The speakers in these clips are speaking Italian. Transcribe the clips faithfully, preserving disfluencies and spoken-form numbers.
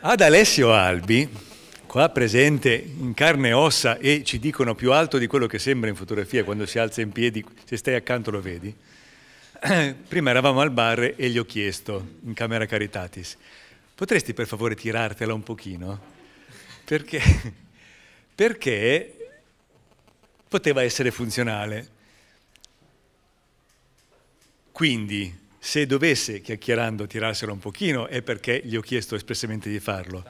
Ad Alessio Albi, qua presente in carne e ossa e ci dicono più alto di quello che sembra in fotografia, quando si alza in piedi, se stai accanto lo vedi. Prima eravamo al bar e gli ho chiesto, in camera caritatis, potresti per favore tirartela un pochino? Perché, perché poteva essere funzionale. Quindi, se dovesse, chiacchierando, tirarsela un pochino, è perché gli ho chiesto espressamente di farlo,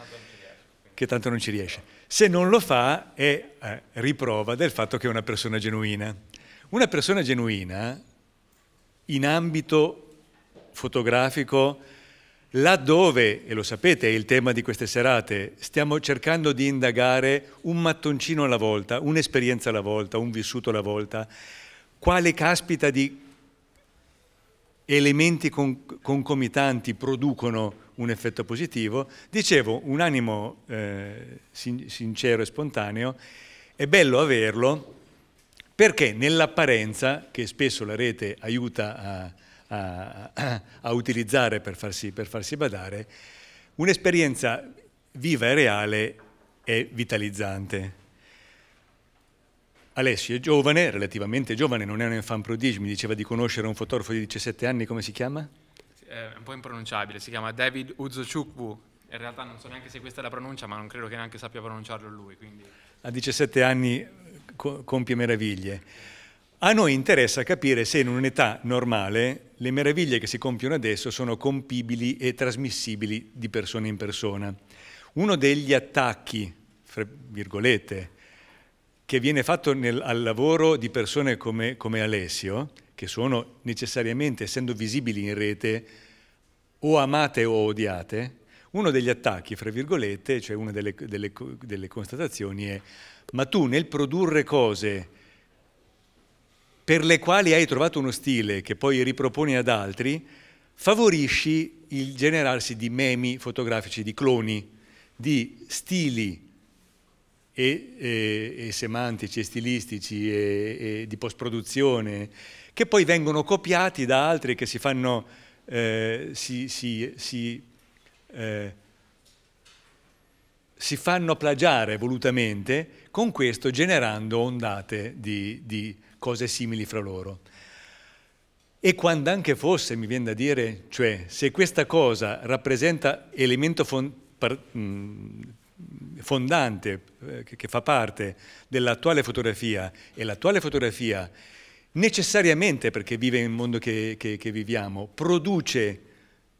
che tanto non ci riesce. Se non lo fa, è eh, riprova del fatto che è una persona genuina. Una persona genuina, in ambito fotografico, laddove, e lo sapete, è il tema di queste serate, stiamo cercando di indagare un mattoncino alla volta, un'esperienza alla volta, un vissuto alla volta, quale caspita di elementi concomitanti producono un effetto positivo. Dicevo, un animo eh, sincero e spontaneo è bello averlo, perché nell'apparenza, che spesso la rete aiuta a, a, a utilizzare per farsi, per farsi badare, un'esperienza viva e reale è vitalizzante. Alessio è giovane, relativamente giovane, non è un enfant prodige, mi diceva di conoscere un fotografo di diciassette anni, come si chiama? È un po' impronunciabile, si chiama David Uzochukwu, in realtà non so neanche se questa è la pronuncia, ma non credo che neanche sappia pronunciarlo lui. Quindi... A diciassette anni co compie meraviglie. A noi interessa capire se in un'età normale le meraviglie che si compiono adesso sono compibili e trasmissibili di persona in persona. Uno degli attacchi, fra virgolette, che viene fatto nel, al lavoro di persone come, come Alessio, che sono necessariamente, essendo visibili in rete, o amate o odiate, uno degli attacchi, fra virgolette, cioè una delle, delle, delle constatazioni è: ma tu nel produrre cose per le quali hai trovato uno stile che poi riproponi ad altri, favorisci il generarsi di memi fotografici, di cloni, di stili, E, e, e semantici e stilistici e, e di post-produzione, che poi vengono copiati da altri che si fanno, eh, si, si, si, eh, si fanno plagiare volutamente, con questo generando ondate di, di cose simili fra loro. E quando anche fosse, mi viene da dire, cioè se questa cosa rappresenta elemento fondamentale, fondante, che fa parte dell'attuale fotografia, e l'attuale fotografia necessariamente, perché vive nel mondo che, che, che viviamo, produce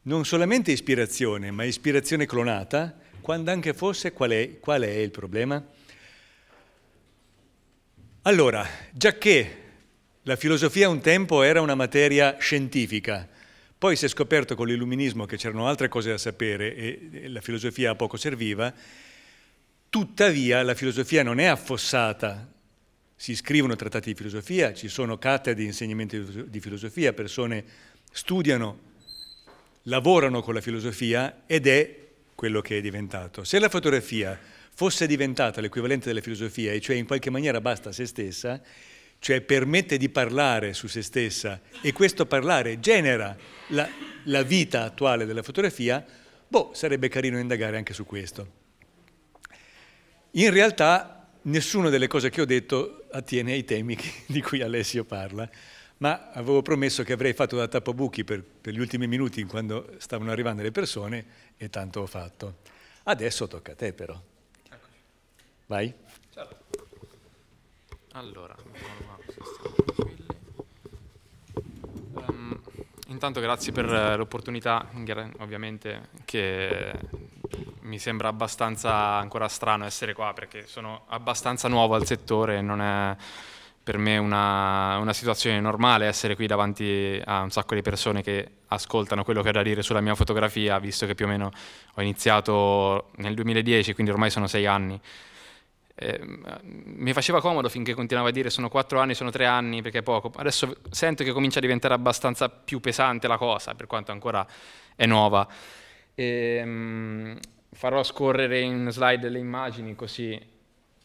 non solamente ispirazione, ma ispirazione clonata, quando anche fosse, qual è, qual è il problema? Allora, giacché la filosofia un tempo era una materia scientifica, poi si è scoperto con l'illuminismo che c'erano altre cose da sapere e la filosofia a poco serviva. Tuttavia la filosofia non è affossata, si scrivono trattati di filosofia, ci sono cattedre di insegnamento di filosofia, persone studiano, lavorano con la filosofia ed è quello che è diventato. Se la fotografia fosse diventata l'equivalente della filosofia, e cioè in qualche maniera basta a se stessa, cioè permette di parlare su se stessa e questo parlare genera la, la vita attuale della fotografia, boh, sarebbe carino indagare anche su questo. In realtà nessuna delle cose che ho detto attiene ai temi che, di cui Alessio parla, ma avevo promesso che avrei fatto da tappabuchi per, per gli ultimi minuti quando stavano arrivando le persone, e tanto ho fatto. Adesso tocca a te però. Eccoci. Vai. Ciao. Allora, um, intanto grazie per l'opportunità, ovviamente, che... Mi sembra abbastanza ancora strano essere qua perché sono abbastanza nuovo al settore e non è per me una, una situazione normale essere qui davanti a un sacco di persone che ascoltano quello che ho da dire sulla mia fotografia, visto che più o meno ho iniziato nel duemiladieci, quindi ormai sono sei anni. Eh, mi faceva comodo finché continuava a dire sono quattro anni, sono tre anni, perché è poco. Adesso sento che comincia a diventare abbastanza più pesante la cosa, per quanto ancora è nuova. E, mh, farò scorrere in slide le immagini, così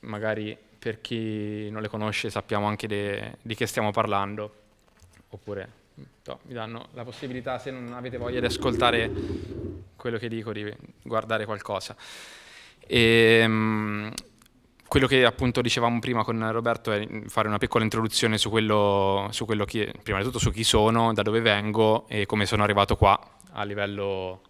magari per chi non le conosce sappiamo anche de, di che stiamo parlando, oppure no, vi danno la possibilità, se non avete voglia di ascoltare quello che dico di guardare qualcosa. E, mh, quello che appunto dicevamo prima con Roberto è fare una piccola introduzione su quello, su quello che, prima di tutto su chi sono, da dove vengo e come sono arrivato qua a livello,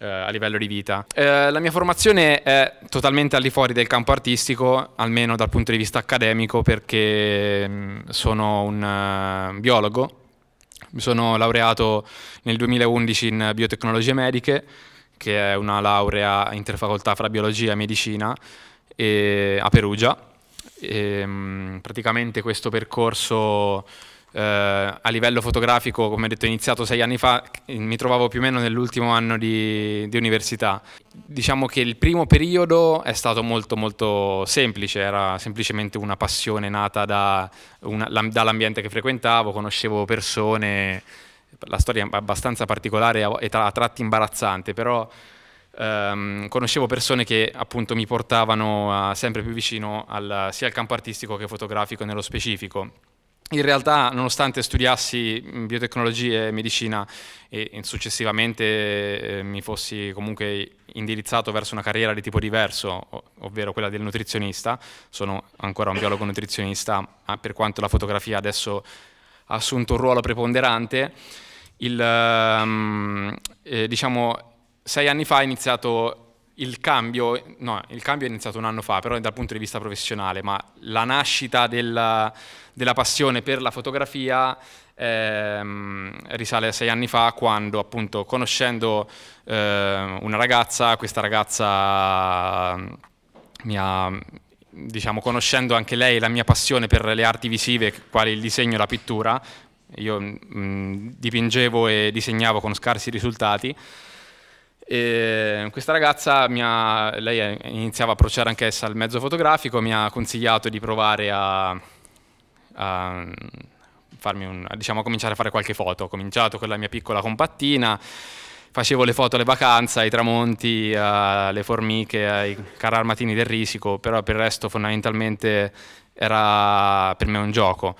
eh, a livello di vita. Eh, la mia formazione è totalmente al di fuori del campo artistico, almeno dal punto di vista accademico, perché mh, sono un uh, biologo. Mi sono laureato nel duemilaundici in biotecnologie mediche, che è una laurea interfacoltà fra biologia e medicina, e a Perugia. E, praticamente questo percorso eh, a livello fotografico, come detto, è iniziato sei anni fa, mi trovavo più o meno nell'ultimo anno di, di università. Diciamo che il primo periodo è stato molto molto semplice, era semplicemente una passione nata da dall'ambiente che frequentavo, conoscevo persone, la storia è abbastanza particolare e a tratti imbarazzante, però ehm, conoscevo persone che appunto mi portavano a, sempre più vicino al, sia al campo artistico che fotografico nello specifico. In realtà, nonostante studiassi biotecnologie e medicina e successivamente eh, mi fossi comunque indirizzato verso una carriera di tipo diverso, ovvero quella del nutrizionista, sono ancora un biologo nutrizionista, ma per quanto la fotografia adesso ha assunto un ruolo preponderante, il, um, eh, diciamo, sei anni fa è iniziato... Il cambio, no, il cambio è iniziato un anno fa, però dal punto di vista professionale, ma la nascita della, della passione per la fotografia ehm, risale a sei anni fa, quando appunto conoscendo eh, una ragazza, questa ragazza mi ha, diciamo, conoscendo anche lei la mia passione per le arti visive, quali il disegno e la pittura, io mh, dipingevo e disegnavo con scarsi risultati. E questa ragazza, mi ha, lei iniziava a approcciare anch'essa al mezzo fotografico, mi ha consigliato di provare a, a, farmi un, a, diciamo, a cominciare a fare qualche foto. Ho cominciato con la mia piccola compattina, facevo le foto alle vacanze, ai tramonti, alle formiche, ai cararmatini del Risico, però per il resto fondamentalmente era per me un gioco.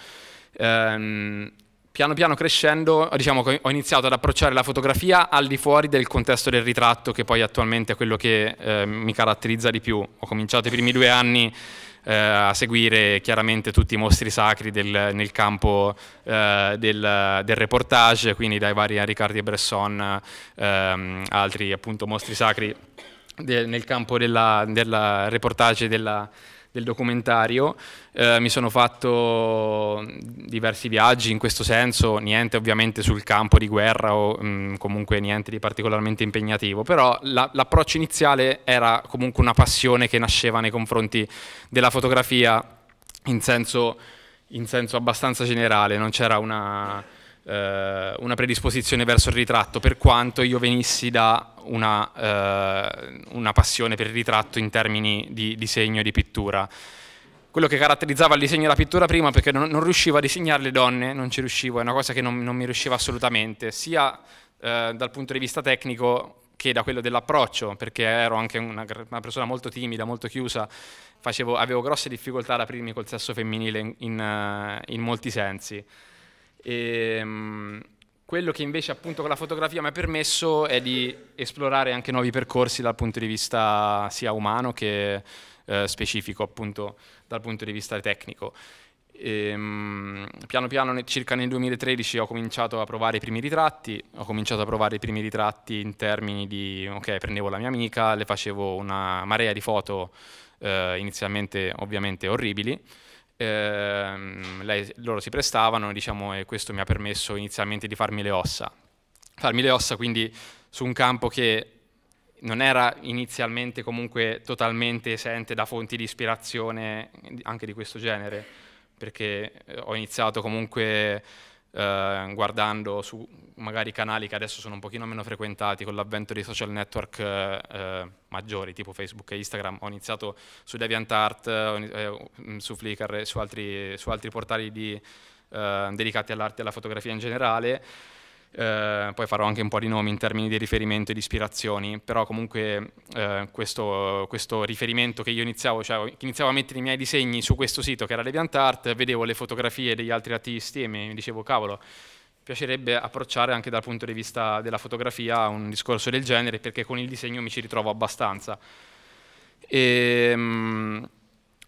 Ehm, Piano piano crescendo, diciamo, ho iniziato ad approcciare la fotografia al di fuori del contesto del ritratto, che poi attualmente è quello che eh, mi caratterizza di più. Ho cominciato i primi due anni eh, a seguire chiaramente tutti i mostri sacri del, nel campo eh, del, del reportage, quindi dai vari Henri Cartier-Bresson, ehm, altri appunto mostri sacri de, nel campo della, della reportage della... del documentario. Eh, mi sono fatto diversi viaggi in questo senso, niente ovviamente sul campo di guerra o mh, comunque niente di particolarmente impegnativo, però l'approccio la, iniziale era comunque una passione che nasceva nei confronti della fotografia in senso, in senso abbastanza generale, non c'era una, eh, una predisposizione verso il ritratto, per quanto io venissi da Una, eh, una passione per il ritratto in termini di disegno e di pittura. Quello che caratterizzava il disegno e la pittura prima, perché non, non riuscivo a disegnare le donne, non ci riuscivo, è una cosa che non, non mi riusciva assolutamente, sia eh, dal punto di vista tecnico che da quello dell'approccio, perché ero anche una, una persona molto timida, molto chiusa, facevo, avevo grosse difficoltà ad aprirmi col sesso femminile in, in, in molti sensi. E, mh, quello che invece appunto con la fotografia mi ha permesso è di esplorare anche nuovi percorsi dal punto di vista sia umano che eh, specifico appunto dal punto di vista tecnico. E, um, piano piano circa nel duemilatredici ho cominciato a provare i primi ritratti, ho cominciato a provare i primi ritratti in termini di, ok, prendevo la mia amica, le facevo una marea di foto eh, inizialmente ovviamente orribili. Eh, lei, loro si prestavano, diciamo, e questo mi ha permesso inizialmente di farmi le ossa. Farmi le ossa quindi su un campo che non era inizialmente comunque totalmente esente da fonti di ispirazione anche di questo genere, perché ho iniziato comunque eh, guardando su magari canali che adesso sono un pochino meno frequentati con l'avvento dei social network eh, maggiori, tipo Facebook e Instagram. Ho iniziato su DeviantArt, eh, su Flickr e su altri, su altri portali di, eh, dedicati all'arte e alla fotografia in generale. Eh, poi farò anche un po' di nomi in termini di riferimento e di ispirazioni, però comunque eh, questo, questo riferimento che io iniziavo, cioè iniziavo a mettere i miei disegni su questo sito che era DeviantArt, vedevo le fotografie degli altri artisti e mi dicevo, cavolo, piacerebbe approcciare anche dal punto di vista della fotografia un discorso del genere, perché con il disegno mi ci ritrovo abbastanza. E,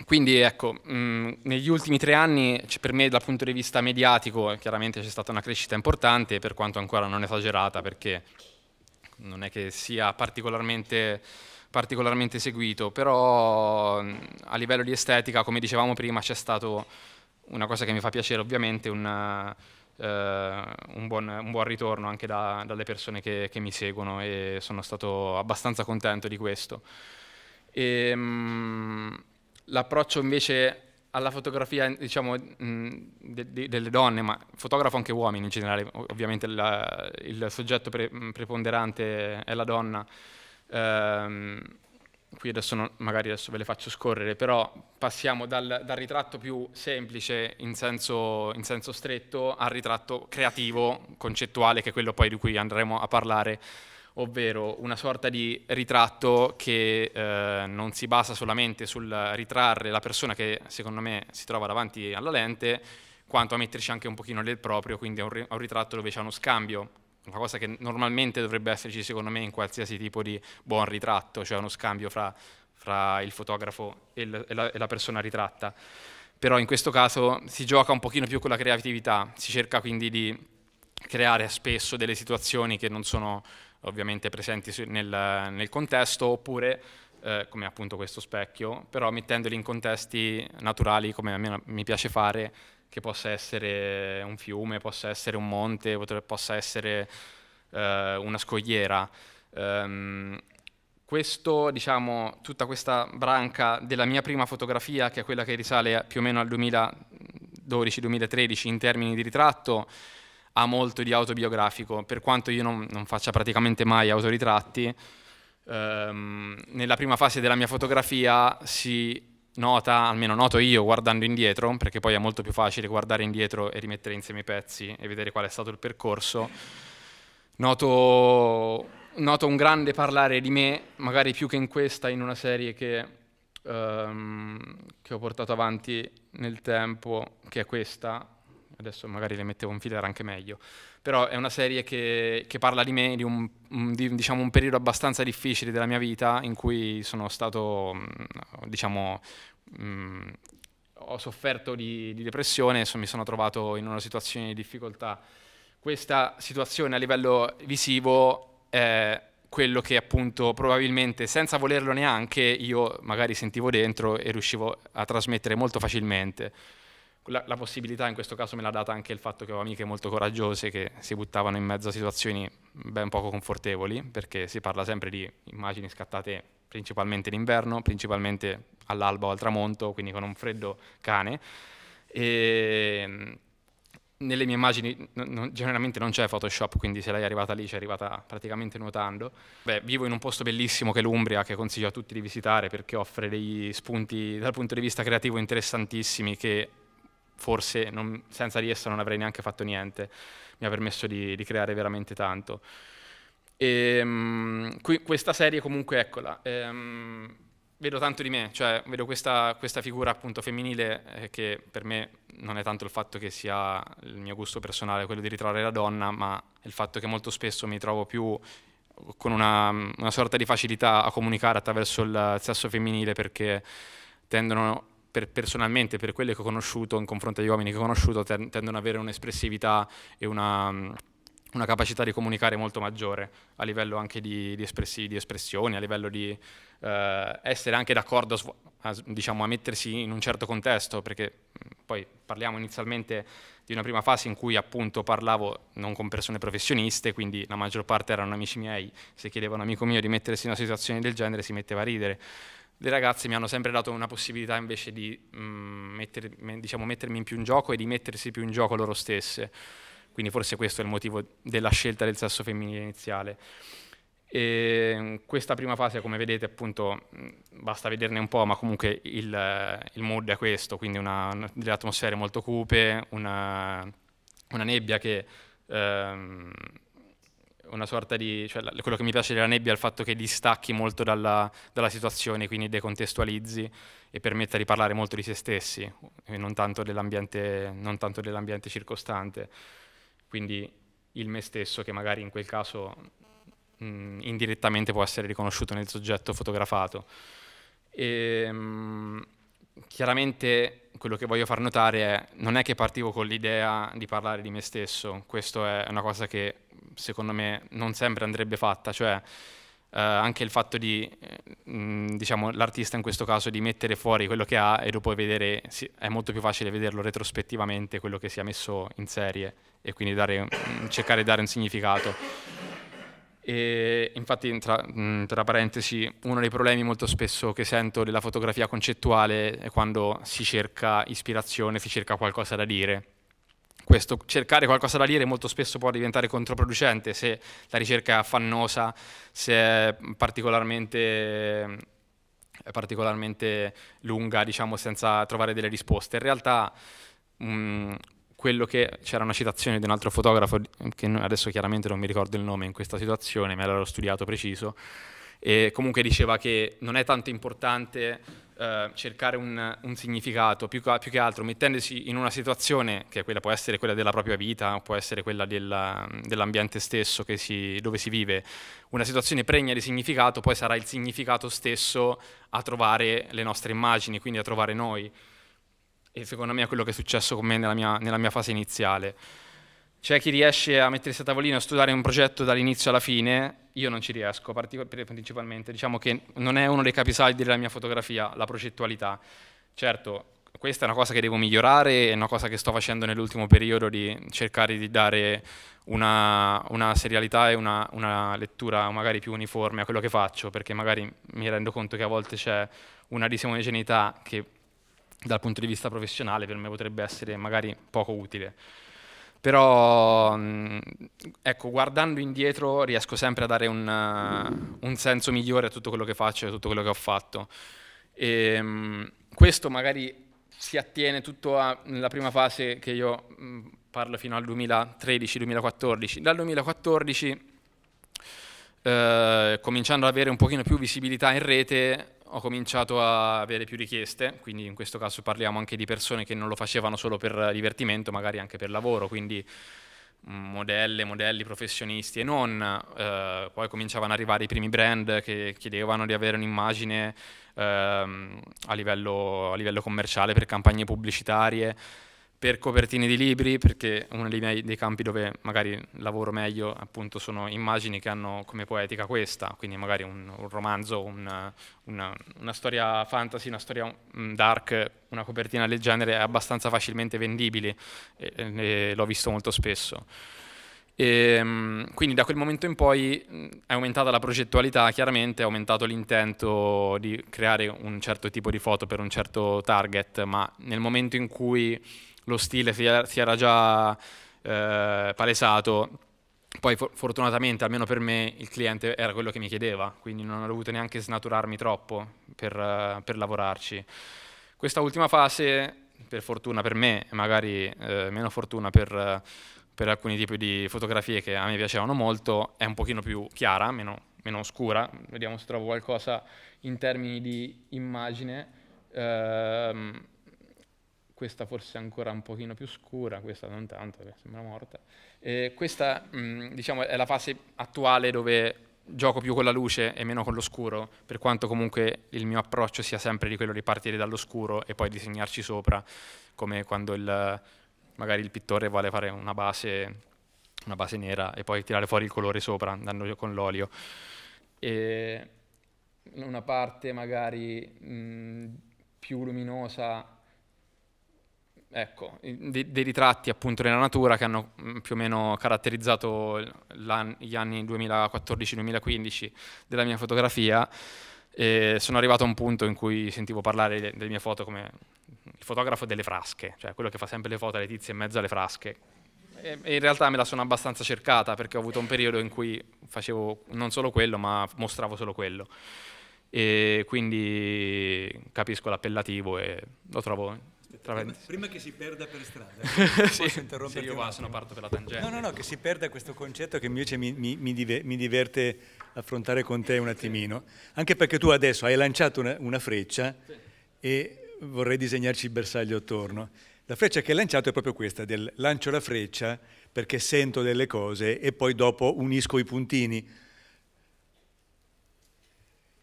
quindi ecco, negli ultimi tre anni per me dal punto di vista mediatico chiaramente c'è stata una crescita importante, per quanto ancora non esagerata, perché non è che sia particolarmente, particolarmente seguito, però a livello di estetica, come dicevamo prima, c'è stato una cosa che mi fa piacere ovviamente, una, Uh, un, buon, un buon ritorno anche da, dalle persone che, che mi seguono, e sono stato abbastanza contento di questo. Um, l'approccio invece alla fotografia, diciamo, mh, de, de, delle donne, ma fotografo anche uomini in generale, ovviamente la, il soggetto pre, preponderante è la donna. Um, qui adesso non, magari adesso ve le faccio scorrere, però passiamo dal, dal ritratto più semplice in senso, in senso stretto al ritratto creativo, concettuale, che è quello poi di cui andremo a parlare, ovvero una sorta di ritratto che eh, non si basa solamente sul ritrarre la persona che secondo me si trova davanti alla lente, quanto a metterci anche un pochino del proprio, quindi è un, un ritratto dove c'è uno scambio. Una cosa che normalmente dovrebbe esserci secondo me in qualsiasi tipo di buon ritratto, cioè uno scambio fra, fra il fotografo e, il, e, la, e la persona ritratta. Però in questo caso si gioca un pochino più con la creatività, si cerca quindi di creare spesso delle situazioni che non sono ovviamente presenti nel, nel contesto, oppure eh, come appunto questo specchio, però mettendoli in contesti naturali, come a me mi piace fare, che possa essere un fiume, possa essere un monte, possa essere eh, una scogliera. Um, questo, diciamo, tutta questa branca della mia prima fotografia, che è quella che risale più o meno al duemiladodici duemilatredici in termini di ritratto, ha molto di autobiografico, per quanto io non, non faccia praticamente mai autoritratti. Um, nella prima fase della mia fotografia si nota, almeno noto io guardando indietro, perché poi è molto più facile guardare indietro e rimettere insieme i pezzi e vedere qual è stato il percorso, noto, noto un grande parlare di me, magari più che in questa, in una serie che, um, che ho portato avanti nel tempo, che è questa. Adesso magari le mettevo in filiera anche meglio, però è una serie che, che parla di me, di un, di, diciamo, un periodo abbastanza difficile della mia vita, in cui sono stato, diciamo, mh, ho sofferto di, di depressione e mi sono trovato in una situazione di difficoltà. Questa situazione a livello visivo è quello che appunto probabilmente, senza volerlo neanche, io magari sentivo dentro e riuscivo a trasmettere molto facilmente. La, la possibilità in questo caso me l'ha data anche il fatto che ho amiche molto coraggiose che si buttavano in mezzo a situazioni ben poco confortevoli, perché si parla sempre di immagini scattate principalmente d'inverno, principalmente all'alba o al tramonto, quindi con un freddo cane. E nelle mie immagini non, generalmente non c'è Photoshop, quindi se lei è arrivata lì, c'è arrivata praticamente nuotando. Beh, vivo in un posto bellissimo che è l'Umbria, che consiglio a tutti di visitare, perché offre degli spunti dal punto di vista creativo interessantissimi che forse non, senza di essa non avrei neanche fatto niente. Mi ha permesso di, di creare veramente tanto. E, um, qui, questa serie comunque, eccola, um, vedo tanto di me, cioè vedo questa, questa figura appunto femminile, eh, che per me non è tanto il fatto che sia il mio gusto personale quello di ritrarre la donna, ma il fatto che molto spesso mi trovo più con una, una sorta di facilità a comunicare attraverso il sesso femminile, perché tendono, Per personalmente, per quelle che ho conosciuto, in confronto agli uomini che ho conosciuto, tendono ad avere un'espressività e una, una capacità di comunicare molto maggiore, a livello anche di, di, espressi, di espressioni, a livello di eh, essere anche d'accordo a, diciamo, a mettersi in un certo contesto, perché poi parliamo inizialmente di una prima fase in cui appunto parlavo non con persone professioniste, quindi la maggior parte erano amici miei. Se chiedeva un amico mio di mettersi in una situazione del genere si metteva a ridere. Le ragazze mi hanno sempre dato una possibilità invece di mh, metter, diciamo, mettermi in più in gioco e di mettersi più in gioco loro stesse, quindi forse questo è il motivo della scelta del sesso femminile iniziale. E questa prima fase, come vedete appunto, basta vederne un po', ma comunque il, il mood è questo, quindi una, una, delle atmosfere molto cupe, una, una nebbia che... Ehm, una sorta di, cioè, quello che mi piace della nebbia è il fatto che distacchi molto dalla, dalla situazione, quindi decontestualizzi e permetta di parlare molto di se stessi e non tanto dell'ambiente, non tanto dell'ambiente circostante. quindi il me stesso, che magari in quel caso mh, indirettamente può essere riconosciuto nel soggetto fotografato. E, mh, chiaramente quello che voglio far notare è, non è che partivo con l'idea di parlare di me stesso, questo è una cosa che secondo me non sempre andrebbe fatta, cioè eh, anche il fatto di, mh, diciamo, l'artista in questo caso di mettere fuori quello che ha e dopo vedere, sì, è molto più facile vederlo retrospettivamente quello che si è messo in serie e quindi dare, cercare di dare un significato. E infatti tra, tra parentesi, uno dei problemi molto spesso che sento della fotografia concettuale è quando si cerca ispirazione, si cerca qualcosa da dire. Questo cercare qualcosa da dire molto spesso può diventare controproducente se la ricerca è affannosa, se è particolarmente, è particolarmente lunga, diciamo, senza trovare delle risposte. In realtà mh, quello che, c'era una citazione di un altro fotografo, che adesso chiaramente non mi ricordo il nome in questa situazione, me l'ero studiato preciso, e comunque diceva che non è tanto importante eh, cercare un, un significato, più che, più che altro mettendosi in una situazione, che quella può essere quella della propria vita, può essere quella del, dell'ambiente stesso che si, dove si vive, una situazione pregna di significato, poi sarà il significato stesso a trovare le nostre immagini, quindi a trovare noi. E secondo me è quello che è successo con me nella mia, nella mia fase iniziale. C'è chi riesce a mettersi a tavolino e studiare un progetto dall'inizio alla fine, io non ci riesco, principalmente. Diciamo che non è uno dei capisaldi della mia fotografia, la progettualità. Certo, questa è una cosa che devo migliorare, è una cosa che sto facendo nell'ultimo periodo, di cercare di dare una, una serialità e una, una lettura magari più uniforme a quello che faccio, perché magari mi rendo conto che a volte c'è una disomogeneità che dal punto di vista professionale per me potrebbe essere magari poco utile. Però ecco, guardando indietro riesco sempre a dare un, un senso migliore a tutto quello che faccio e a tutto quello che ho fatto. E, questo magari si attiene tutto alla prima fase che io parlo fino al duemilatredici duemilaquattordici. Dal duemilaquattordici, eh, cominciando ad avere un pochino più visibilità in rete, ho cominciato a avere più richieste, quindi in questo caso parliamo anche di persone che non lo facevano solo per divertimento, magari anche per lavoro, quindi modelle, modelli, professionisti e non. Eh, poi cominciavano ad arrivare i primi brand che chiedevano di avere un'immagine eh, a livello, a livello commerciale per campagne pubblicitarie, per copertine di libri, perché uno dei, miei, dei campi dove magari lavoro meglio appunto sono immagini che hanno come poetica questa, quindi magari un, un romanzo, una, una, una storia fantasy, una storia dark, una copertina del genere è abbastanza facilmente vendibile, l'ho visto molto spesso. E, quindi da quel momento in poi è aumentata la progettualità, chiaramente è aumentato l'intento di creare un certo tipo di foto per un certo target, ma nel momento in cui lo stile si era già eh, palesato, poi for fortunatamente, almeno per me, il cliente era quello che mi chiedeva, quindi non ho dovuto neanche snaturarmi troppo per, eh, per lavorarci. Questa ultima fase, per fortuna per me, magari eh, meno fortuna per, per alcuni tipi di fotografie che a me piacevano molto, è un pochino più chiara, meno, meno oscura. Vediamo se trovo qualcosa in termini di immagine. Ehm, questa forse ancora un pochino più scura, questa non tanto, perché sembra morta. E questa mh, diciamo, è la fase attuale dove gioco più con la luce e meno con l'oscuro, per quanto comunque il mio approccio sia sempre di quello di partire dall'oscuro e poi disegnarci sopra, come quando il, magari il pittore vuole fare una base, una base nera e poi tirare fuori il colore sopra, andando con l'olio. Una parte magari mh, più luminosa. Ecco, dei, dei ritratti appunto nella natura che hanno più o meno caratterizzato an, gli anni duemilaquattordici duemilaquindici della mia fotografia. E sono arrivato a un punto in cui sentivo parlare delle, delle mie foto come il fotografo delle frasche, cioè quello che fa sempre le foto alle tizie in mezzo alle frasche. E, e in realtà me la sono abbastanza cercata, perché ho avuto un periodo in cui facevo non solo quello, ma mostravo solo quello. E quindi capisco l'appellativo e lo trovo... Prima, prima che si perda per strada, sì, sì, io va, sono parto per la tangente. No, no, no, che si perda questo concetto che invece mi, mi, mi diverte affrontare con te un attimino, anche perché tu adesso hai lanciato una, una freccia, sì, e vorrei disegnarci il bersaglio attorno. La freccia che hai lanciato è proprio questa, del lancio la freccia perché sento delle cose e poi dopo unisco i puntini.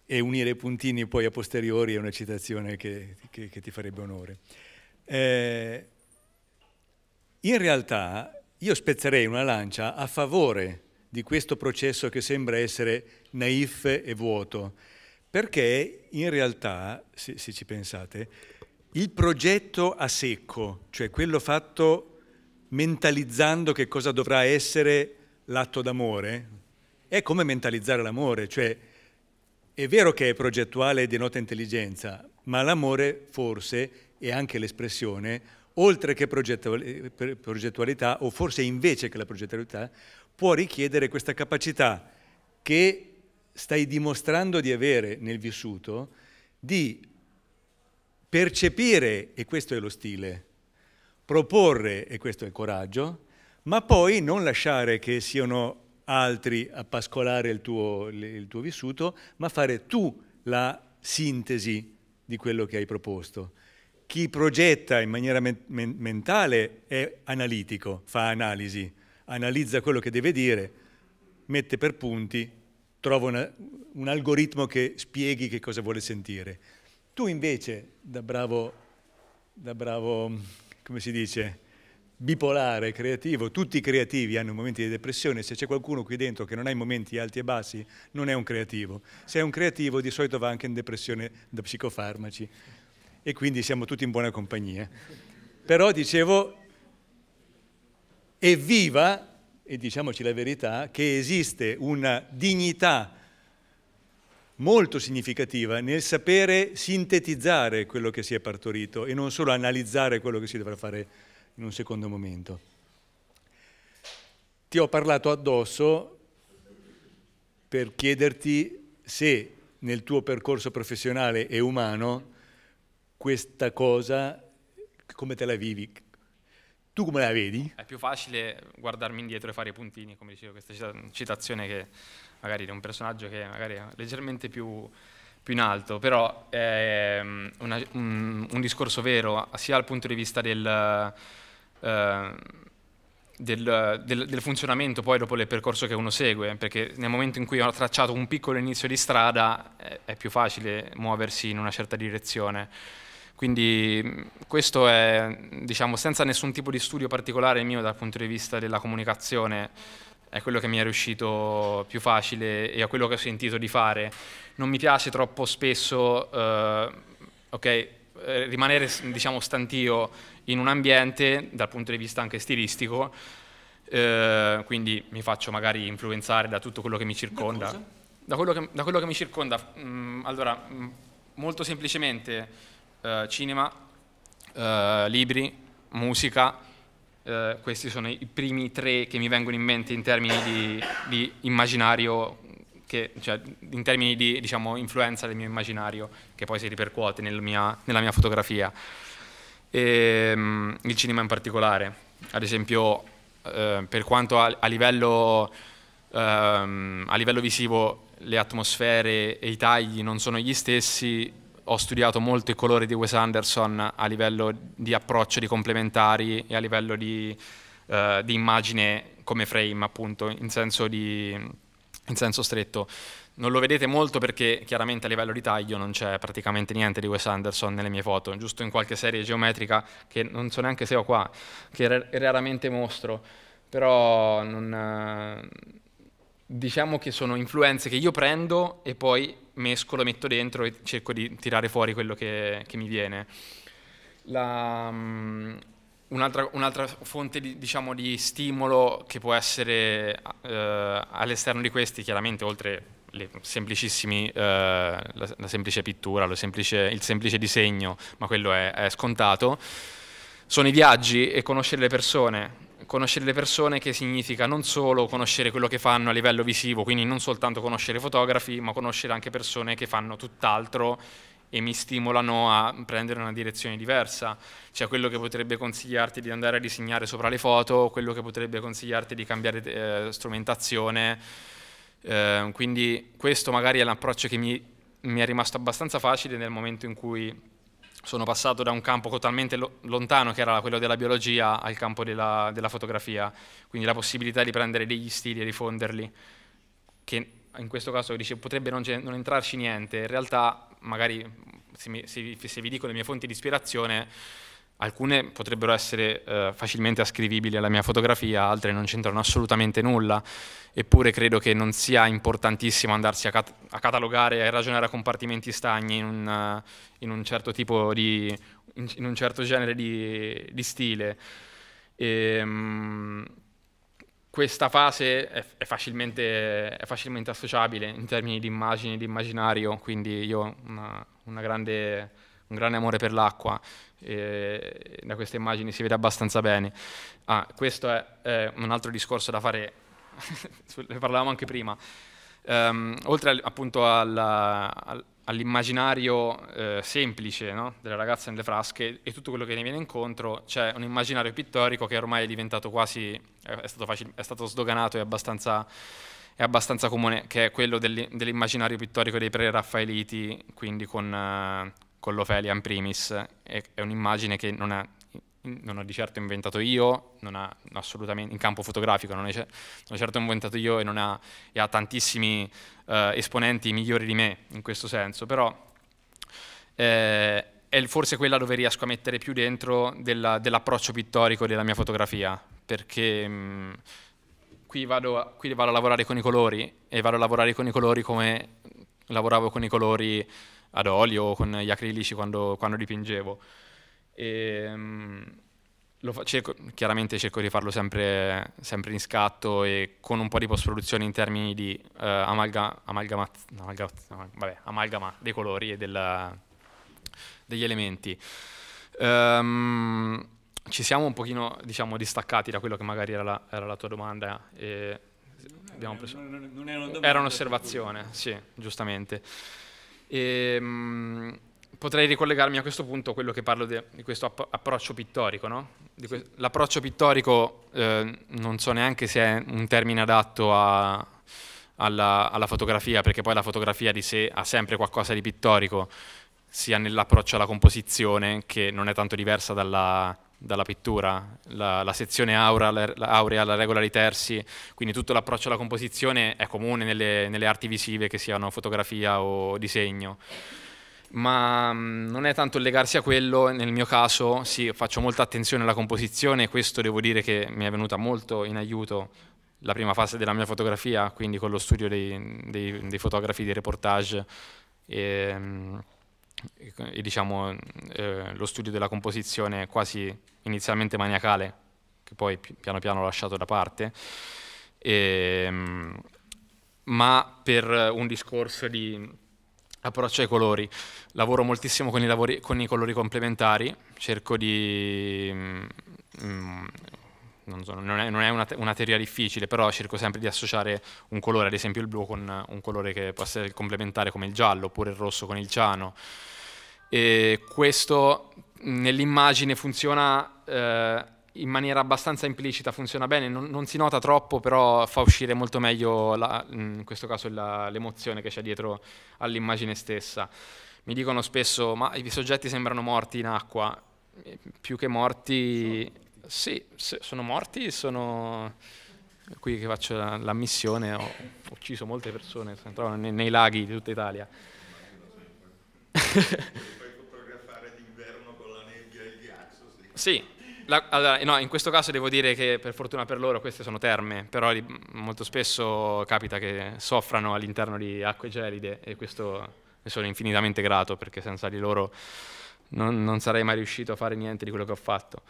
E unire i puntini poi a posteriori è una citazione che, che, che ti farebbe onore. Eh, in realtà io spezzerei una lancia a favore di questo processo che sembra essere naif e vuoto, perché in realtà, se, se ci pensate, il progetto a secco, cioè quello fatto mentalizzando che cosa dovrà essere l'atto d'amore, è come mentalizzare l'amore, cioè è vero che è progettuale e denota intelligenza, ma l'amore forse, e anche l'espressione, oltre che progettualità, o forse invece che la progettualità, può richiedere questa capacità che stai dimostrando di avere nel vissuto, di percepire, e questo è lo stile, proporre, e questo è il coraggio, ma poi non lasciare che siano altri a pascolare il tuo, il tuo vissuto, ma fare tu la sintesi di quello che hai proposto. Chi progetta in maniera men- mentale è analitico, fa analisi, analizza quello che deve dire, mette per punti, trova una, un algoritmo che spieghi che cosa vuole sentire. Tu invece, da bravo, da bravo, come si dice... bipolare, creativo, tutti i creativi hanno momenti di depressione, se c'è qualcuno qui dentro che non ha i momenti alti e bassi non è un creativo, se è un creativo di solito va anche in depressione da psicofarmaci e quindi siamo tutti in buona compagnia. Però dicevo, evviva, e diciamoci la verità, che esiste una dignità molto significativa nel sapere sintetizzare quello che si è partorito e non solo analizzare quello che si dovrà fare in un secondo momento. Ti ho parlato addosso per chiederti se nel tuo percorso professionale e umano questa cosa, come te la vivi? Tu come la vedi? È più facile guardarmi indietro e fare i puntini, come dicevo, questa cita citazione che magari di un personaggio che magari è leggermente più... più in alto, però è una, un, un discorso vero sia dal punto di vista del, eh, del, del, del funzionamento poi dopo del percorso che uno segue, perché nel momento in cui ho tracciato un piccolo inizio di strada è, è più facile muoversi in una certa direzione. Quindi questo è, diciamo, senza nessun tipo di studio particolare mio dal punto di vista della comunicazione, è quello che mi è riuscito più facile e a quello che ho sentito di fare. Non mi piace troppo spesso eh, okay, rimanere, diciamo, stantio in un ambiente, dal punto di vista anche stilistico, eh, quindi mi faccio magari influenzare da tutto quello che mi circonda. Da quello che, da quello che mi circonda, mh, allora, mh, molto semplicemente, eh, cinema, eh, libri, musica. Uh, questi sono i primi tre che mi vengono in mente in termini di, di immaginario, che, cioè in termini di, diciamo, influenza del mio immaginario, che poi si ripercuote nel mia, nella mia fotografia. E, um, il cinema in particolare, ad esempio, uh, per quanto a, a, livello, uh, a livello visivo le atmosfere e i tagli non sono gli stessi, ho studiato molto il colore di Wes Anderson a livello di approccio di complementari e a livello di, eh, di immagine come frame, appunto, in senso, di, in senso stretto. Non lo vedete molto perché chiaramente a livello di taglio non c'è praticamente niente di Wes Anderson nelle mie foto, giusto in qualche serie geometrica che non so neanche se ho qua, che raramente mostro, però non, diciamo che sono influenze che io prendo e poi mescolo, metto dentro e cerco di tirare fuori quello che, che mi viene. Um, un'altra, un'altra fonte di, diciamo, di stimolo che può essere uh, all'esterno di questi, chiaramente oltre le semplicissimi, uh, la, la semplice pittura, lo semplice, il semplice disegno, ma quello è, è scontato, sono i viaggi e conoscere le persone. Conoscere le persone, che significa non solo conoscere quello che fanno a livello visivo, quindi non soltanto conoscere fotografi, ma conoscere anche persone che fanno tutt'altro e mi stimolano a prendere una direzione diversa. C'è quello che potrebbe consigliarti di andare a disegnare sopra le foto, quello che potrebbe consigliarti di cambiare eh, strumentazione. Eh, quindi questo magari è l'approccio che mi, mi è rimasto abbastanza facile nel momento in cui sono passato da un campo totalmente lo lontano, che era quello della biologia, al campo della, della fotografia, quindi la possibilità di prendere degli stili e rifonderli, che in questo caso dice, potrebbe non, non entrarci niente, in realtà magari se, mi, se, se vi dico le mie fonti di ispirazione, alcune potrebbero essere eh, facilmente ascrivibili alla mia fotografia, altre non c'entrano assolutamente nulla, eppure credo che non sia importantissimo andarsi a, cat a catalogare e a ragionare a compartimenti stagni in un, in un certo tipo di, in, in un certo genere di, di stile. E, mh, questa fase è, è, facilmente, è facilmente associabile in termini di immagini, di immaginario, quindi io ho una, una grande... un grande amore per l'acqua, eh, da queste immagini si vede abbastanza bene. Ah, questo è, è un altro discorso da fare, ne parlavamo anche prima. Um, oltre al, appunto al, all'immaginario eh, semplice, no? Delle ragazze nelle frasche e tutto quello che ne viene incontro, c'è un immaginario pittorico che ormai è diventato quasi, è stato, facile, è stato sdoganato e abbastanza... è abbastanza comune, che è quello dell'immaginario pittorico dei Pre-Raffaeliti, quindi con... Eh, con l'Ofelia in primis, è, è un'immagine che non, è, non ho di certo inventato io, non ha, assolutamente, in campo fotografico non ho certo inventato io e, non ha, e ha tantissimi eh, esponenti migliori di me in questo senso, però eh, è forse quella dove riesco a mettere più dentro dell'approccio dell pittorico della mia fotografia, perché mh, qui, vado, qui vado a lavorare con i colori e vado a lavorare con i colori come lavoravo con i colori ad olio o con gli acrilici quando, quando dipingevo. E, um, lo cerco, chiaramente cerco di farlo sempre, sempre in scatto e con un po' di post-produzione in termini di uh, amalga, amalgama, amalga, vabbè, amalgama dei colori e della, degli elementi. Um, ci siamo un pochino, diciamo, distaccati da quello che magari era la, era la tua domanda. E abbiamo preso... non era una domanda, era un'osservazione, sì, giustamente. E, mh, potrei ricollegarmi a questo punto a quello che parlo de, di questo app approccio pittorico, no? L'approccio pittorico eh, non so neanche se è un termine adatto a, alla, alla fotografia, perché poi la fotografia di sé ha sempre qualcosa di pittorico, sia nell'approccio alla composizione, che non è tanto diversa dalla, dalla pittura, la, la sezione aura, la, la aurea, la regola dei terzi, quindi tutto l'approccio alla composizione è comune nelle, nelle arti visive, che siano fotografia o disegno, ma mh, non è tanto legarsi a quello. Nel mio caso sì, faccio molta attenzione alla composizione, e questo devo dire che mi è venuta molto in aiuto la prima fase della mia fotografia, quindi con lo studio dei, dei, dei fotografi di reportage, e, mh, E, e diciamo eh, lo studio della composizione quasi inizialmente maniacale, che poi piano piano ho lasciato da parte, e, ma per un discorso di approccio ai colori. Lavoro moltissimo con i, lavori, con i colori complementari, cerco di... Mm, non, so, non è, non è una, una teoria difficile, però cerco sempre di associare un colore, ad esempio il blu, con un colore che può essere complementare come il giallo, oppure il rosso con il ciano. E questo nell'immagine funziona eh, in maniera abbastanza implicita, funziona bene, non, non si nota troppo, però fa uscire molto meglio la, in questo caso l'emozione che c'è dietro all'immagine stessa. Mi dicono spesso, ma i soggetti sembrano morti in acqua, più che morti... Sì. Sì, sono morti, sono qui che faccio l'ammissione, ho ucciso molte persone, si trovano nei, nei laghi di tutta Italia. Puoi fotografare d'inverno con la nebbia e il ghiaccio? Sì, sì la, allora, no, in questo caso devo dire che per fortuna per loro queste sono terme, però li, molto spesso capita che soffrano all'interno di acque gelide, e questo ne sono infinitamente grato, perché senza di loro non, non sarei mai riuscito a fare niente di quello che ho fatto.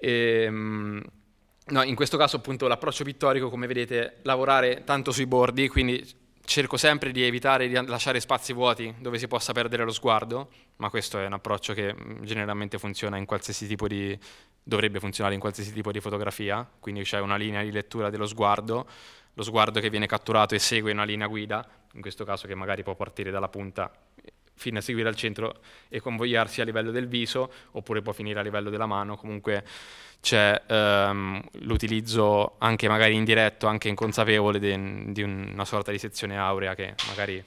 E, no, in questo caso appunto l'approccio pittorico, come vedete, lavorare tanto sui bordi, quindi cerco sempre di evitare di lasciare spazi vuoti dove si possa perdere lo sguardo, ma questo è un approccio che generalmente funziona in qualsiasi tipo di, dovrebbe funzionare in qualsiasi tipo di fotografia, quindi c'è una linea di lettura dello sguardo, lo sguardo che viene catturato e segue una linea guida, in questo caso che magari può partire dalla punta fino a seguire al centro e convogliarsi a livello del viso, oppure può finire a livello della mano. Comunque c'è ehm, l'utilizzo anche magari indiretto, anche inconsapevole, di, di una sorta di sezione aurea che magari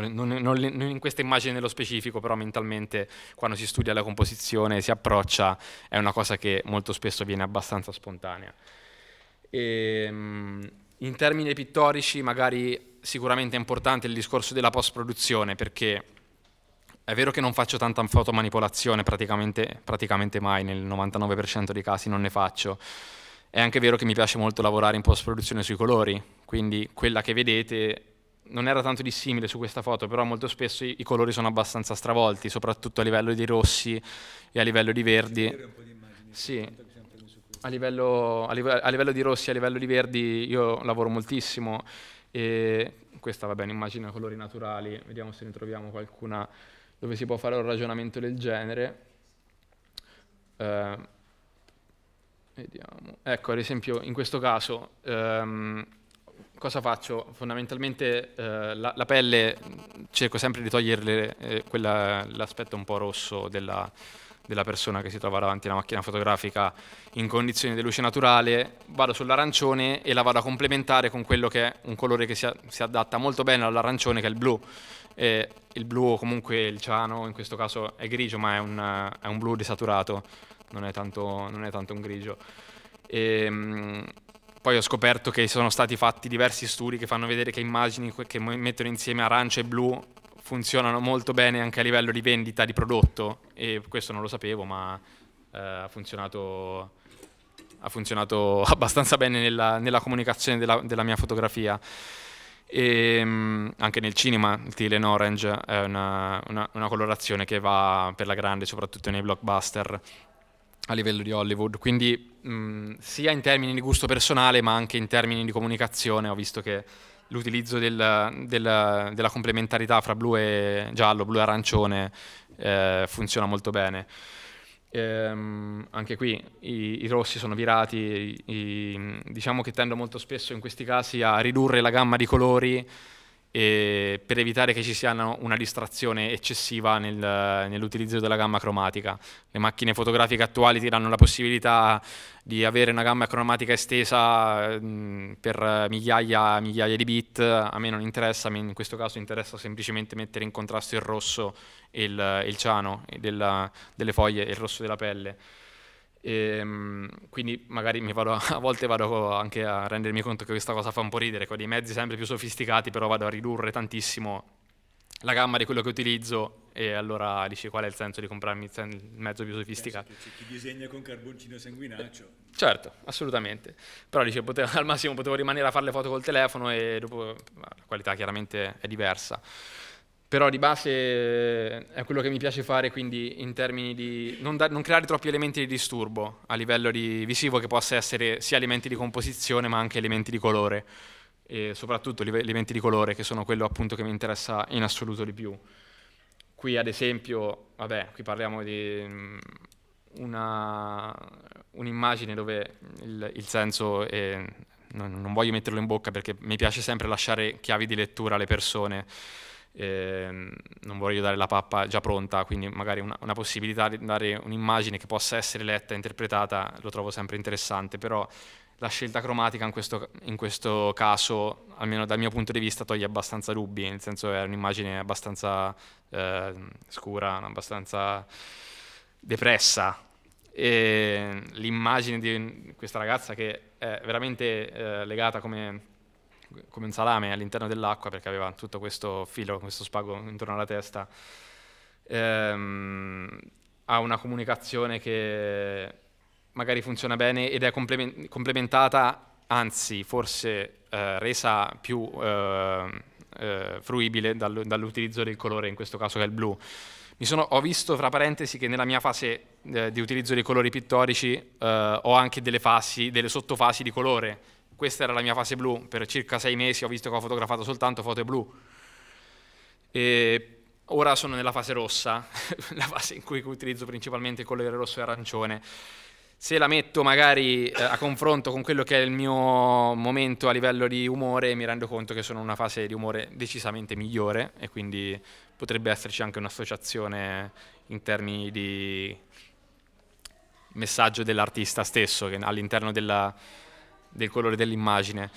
non, non, non in questa immagine nello specifico, però mentalmente quando si studia la composizione, si approccia, è una cosa che molto spesso viene abbastanza spontanea. E, in termini pittorici magari sicuramente è importante il discorso della post-produzione, perché è vero che non faccio tanta fotomanipolazione, praticamente, praticamente mai, nel novantanove per cento dei casi non ne faccio. È anche vero che mi piace molto lavorare in post-produzione sui colori, quindi quella che vedete non era tanto dissimile su questa foto, però molto spesso i, i colori sono abbastanza stravolti, soprattutto a livello di rossi e a livello di verdi. Sì, a livello, a livello, a livello di rossi e a livello di verdi io lavoro moltissimo. E questa va bene, immagino colori naturali, vediamo se ne troviamo qualcuna dove si può fare un ragionamento del genere. Eh, vediamo. Ecco, ad esempio, in questo caso, ehm, cosa faccio? Fondamentalmente eh, la, la pelle, cerco sempre di toglierle eh, l'aspetto un po' rosso della, della persona che si trova davanti alla macchina fotografica in condizioni di luce naturale, vado sull'arancione e la vado a complementare con quello che è un colore che si, a, si adatta molto bene all'arancione, che è il blu. E il blu, o comunque il ciano, in questo caso è grigio, ma è un, è un blu desaturato, non è tanto, non è tanto un grigio. E, mh, poi ho scoperto che sono stati fatti diversi studi che fanno vedere che immagini che mettono insieme arancia e blu funzionano molto bene anche a livello di vendita di prodotto, e questo non lo sapevo, ma eh, ha funzionato, ha funzionato abbastanza bene nella, nella comunicazione della, della mia fotografia. E, mh, anche nel cinema il Teal and Orange è una, una, una colorazione che va per la grande, soprattutto nei blockbuster a livello di Hollywood, quindi mh, sia in termini di gusto personale ma anche in termini di comunicazione ho visto che l'utilizzo del, del, della complementarità fra blu e giallo, blu e arancione eh, funziona molto bene. Ehm, anche qui i, i rossi sono virati, i, i, diciamo che tendo molto spesso in questi casi a ridurre la gamma di colori e, per evitare che ci sia una distrazione eccessiva nel, nell'utilizzo della gamma cromatica. Le macchine fotografiche attuali ti danno la possibilità di avere una gamma cromatica estesa mh, per migliaia e migliaia di bit, a me non interessa, a me in questo caso interessa semplicemente mettere in contrasto il rosso e il, il ciano e della, delle foglie e il rosso della pelle. E, quindi magari mi vado, a volte vado anche a rendermi conto che questa cosa fa un po' ridere, con dei mezzi sempre più sofisticati però vado a ridurre tantissimo la gamma di quello che utilizzo, e allora dici qual è il senso di comprarmi il mezzo più sofisticato. C'è chi disegna con carboncino sanguinaccio. Certo, assolutamente, però dice, potevo, al massimo potevo rimanere a fare le foto col telefono e dopo la qualità chiaramente è diversa. Però di base è quello che mi piace fare, quindi in termini di non, da, non creare troppi elementi di disturbo a livello di visivo, che possa essere sia elementi di composizione ma anche elementi di colore, e soprattutto elementi di colore che sono quello appunto che mi interessa in assoluto di più. Qui ad esempio, vabbè, qui parliamo di un'immagine un dove il, il senso è, non, non voglio metterlo in bocca perché mi piace sempre lasciare chiavi di lettura alle persone. Eh, non voglio dare la pappa già pronta, quindi magari una, una possibilità di dare un'immagine che possa essere letta e interpretata lo trovo sempre interessante, però la scelta cromatica in questo, in questo caso, almeno dal mio punto di vista, toglie abbastanza dubbi, nel senso è un'immagine abbastanza eh, scura, abbastanza depressa, e l'immagine di questa ragazza che è veramente eh, legata come... come un salame all'interno dell'acqua, perché aveva tutto questo filo, questo spago intorno alla testa, ehm, ha una comunicazione che magari funziona bene ed è complementata, anzi forse eh, resa più eh, eh, fruibile dal, dall'utilizzo del colore, in questo caso che è il blu. Mi sono, ho visto, fra parentesi, che nella mia fase eh, di utilizzo dei colori pittorici eh, ho anche delle fasi, delle sottofasi di colore. Questa era la mia fase blu, per circa sei mesi ho visto che ho fotografato soltanto foto blu. E ora sono nella fase rossa, la fase in cui utilizzo principalmente il colore rosso e arancione. Se la metto magari eh, a confronto con quello che è il mio momento a livello di umore, mi rendo conto che sono in una fase di umore decisamente migliore, e quindi potrebbe esserci anche un'associazione in termini di messaggio dell'artista stesso, che all'interno della... del colore dell'immagine.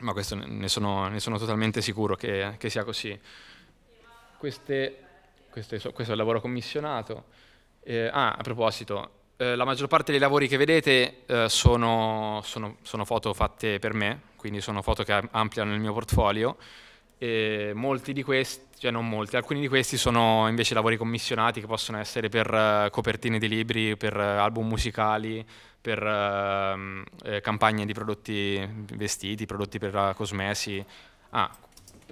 ma questo ne sono, ne sono totalmente sicuro che, che sia così. Queste, queste, questo è il lavoro commissionato. Eh, ah, a proposito, eh, la maggior parte dei lavori che vedete eh, sono, sono, sono foto fatte per me, quindi sono foto che ampliano il mio portfolio. E molti di questi, cioè non molti, alcuni di questi sono invece lavori commissionati che possono essere per uh, copertine di libri, per uh, album musicali, per uh, eh, campagne di prodotti vestiti, prodotti per uh, cosmesi. Ah,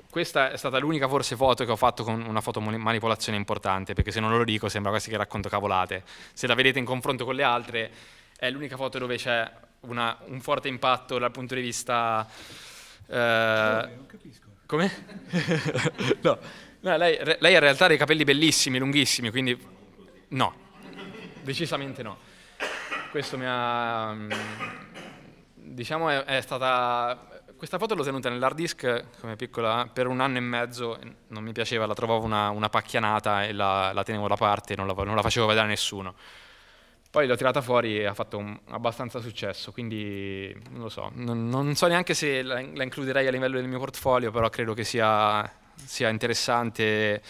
questa è stata l'unica forse foto che ho fatto con una fotomanipolazione importante, perché se non lo dico sembra quasi che racconto cavolate. Se la vedete in confronto con le altre è l'unica foto dove c'è una, un forte impatto dal punto di vista... Uh, non capisco. Come? No, no lei, lei in realtà ha dei capelli bellissimi, lunghissimi, quindi no, decisamente no. Questo mi ha... diciamo è, è stata... Questa foto l'ho tenuta nell'hard disk, come piccola, per un anno e mezzo, non mi piaceva, la trovavo una, una pacchianata e la, la tenevo da parte, non la, non la facevo vedere a nessuno. Poi l'ho tirata fuori e ha fatto un, abbastanza successo, quindi non lo so, non, non so neanche se la, la includerei a livello del mio portfolio, però credo che sia, sia interessante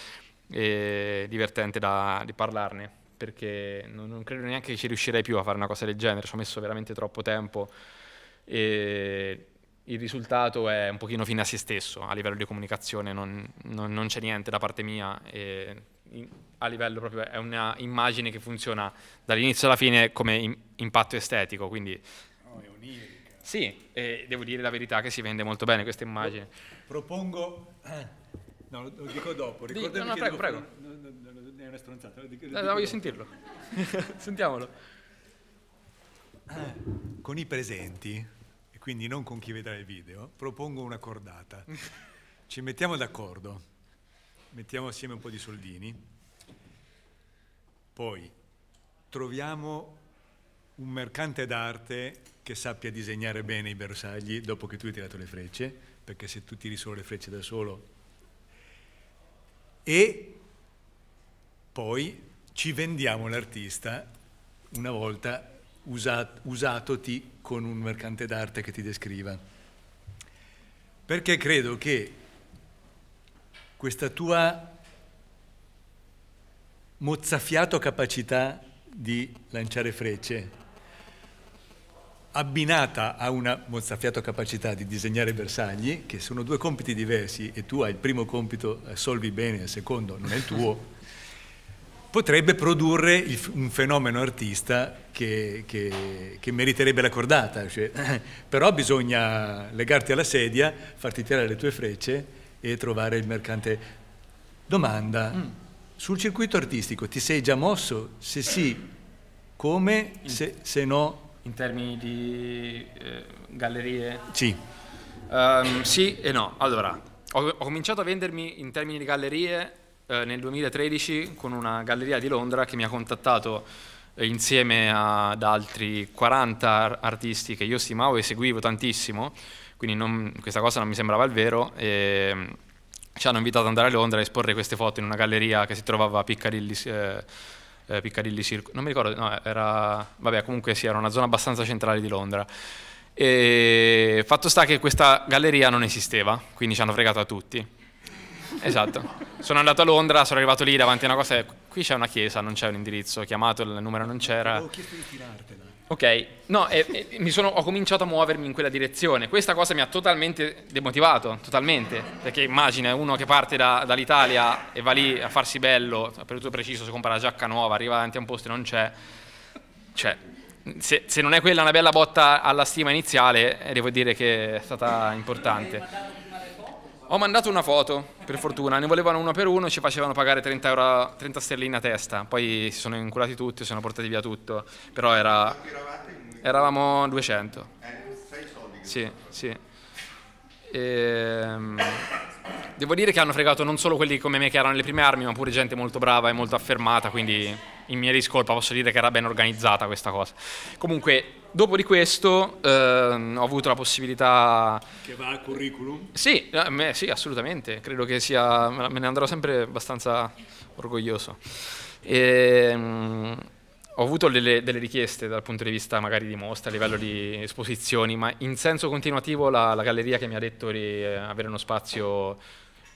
e divertente da, di parlarne, perché non, non credo neanche che ci riuscirei più a fare una cosa del genere, ci ho messo veramente troppo tempo e il risultato è un pochino fine a se stesso, a livello di comunicazione non, non, non c'è niente da parte mia. E, a livello proprio è una immagine che funziona dall'inizio alla fine come in, impatto estetico, quindi oh, è onirica. Sì, e devo dire la verità che si vende molto bene questa immagine. Propongo, no, lo dico dopo, ricordami no, no, che prego, prego. No, no, no, è una stronzata, lo dico, lo dico no, voglio sentirlo. Sentiamolo. Con i presenti, e quindi non con chi vedrà il video, propongo una cordata. Ci mettiamo d'accordo. Mettiamo assieme un po' di soldini, poi troviamo un mercante d'arte che sappia disegnare bene i bersagli dopo che tu hai tirato le frecce, perché se tu tiri solo le frecce da solo, e poi ci vendiamo l'artista una volta usat- usatoti con un mercante d'arte che ti descriva, perché credo che questa tua mozzafiato capacità di lanciare frecce, abbinata a una mozzafiato capacità di disegnare bersagli, che sono due compiti diversi e tu hai il primo compito, solvi bene, il secondo non è il tuo, potrebbe produrre il, un fenomeno artista che, che, che meriterebbe la cordata. Cioè, però bisogna legarti alla sedia, farti tirare le tue frecce e trovare il mercante. Domanda, mm. sul circuito artistico ti sei già mosso? Se sì, come? In, se, se no? In termini di eh, gallerie? Sì. Um, sì e no. Allora, ho, ho cominciato a vendermi in termini di gallerie eh, nel duemilatredici con una galleria di Londra che mi ha contattato eh, insieme ad altri quaranta artisti che io stimavo e seguivo tantissimo. Quindi non, questa cosa non mi sembrava il vero, e ci hanno invitato ad andare a Londra a esporre queste foto in una galleria che si trovava a Piccadilly, eh, eh, Piccadilly Circus, non mi ricordo, no, era, vabbè comunque sì, era una zona abbastanza centrale di Londra. E fatto sta che questa galleria non esisteva, quindi ci hanno fregato a tutti. Esatto, sono andato a Londra, sono arrivato lì davanti a una cosa, qui c'è una chiesa, non c'è un indirizzo, ho chiamato, il numero non c'era. Avevo chiesto di tirartela. Ok, no, e, e mi sono, ho cominciato a muovermi in quella direzione. Questa cosa mi ha totalmente demotivato, totalmente, perché immagina uno che parte da, dall'Italia e va lì a farsi bello, per tutto preciso, si compra la giacca nuova, arriva davanti a un posto e non c'è. Cioè, se, se non è quella una bella botta alla stima iniziale, devo dire che è stata importante. Ho mandato una foto, per fortuna, ne volevano una per uno, ci facevano pagare trenta euro, trenta sterline a testa, poi si sono inculati tutti, si sono portati via tutto, però era, eravamo duecento. Sì, sì. E, devo dire che hanno fregato non solo quelli come me che erano le prime armi, ma pure gente molto brava e molto affermata, quindi in mia discolpa posso dire che era ben organizzata questa cosa. Comunque... Dopo di questo ehm, ho avuto la possibilità... Che va al curriculum? Sì, eh, me, sì, assolutamente, credo che sia... me ne andrò sempre abbastanza orgoglioso. E, Ho avuto delle, delle richieste dal punto di vista magari di mostra, a livello di esposizioni, ma in senso continuativo la, la galleria che mi ha detto di avere uno spazio...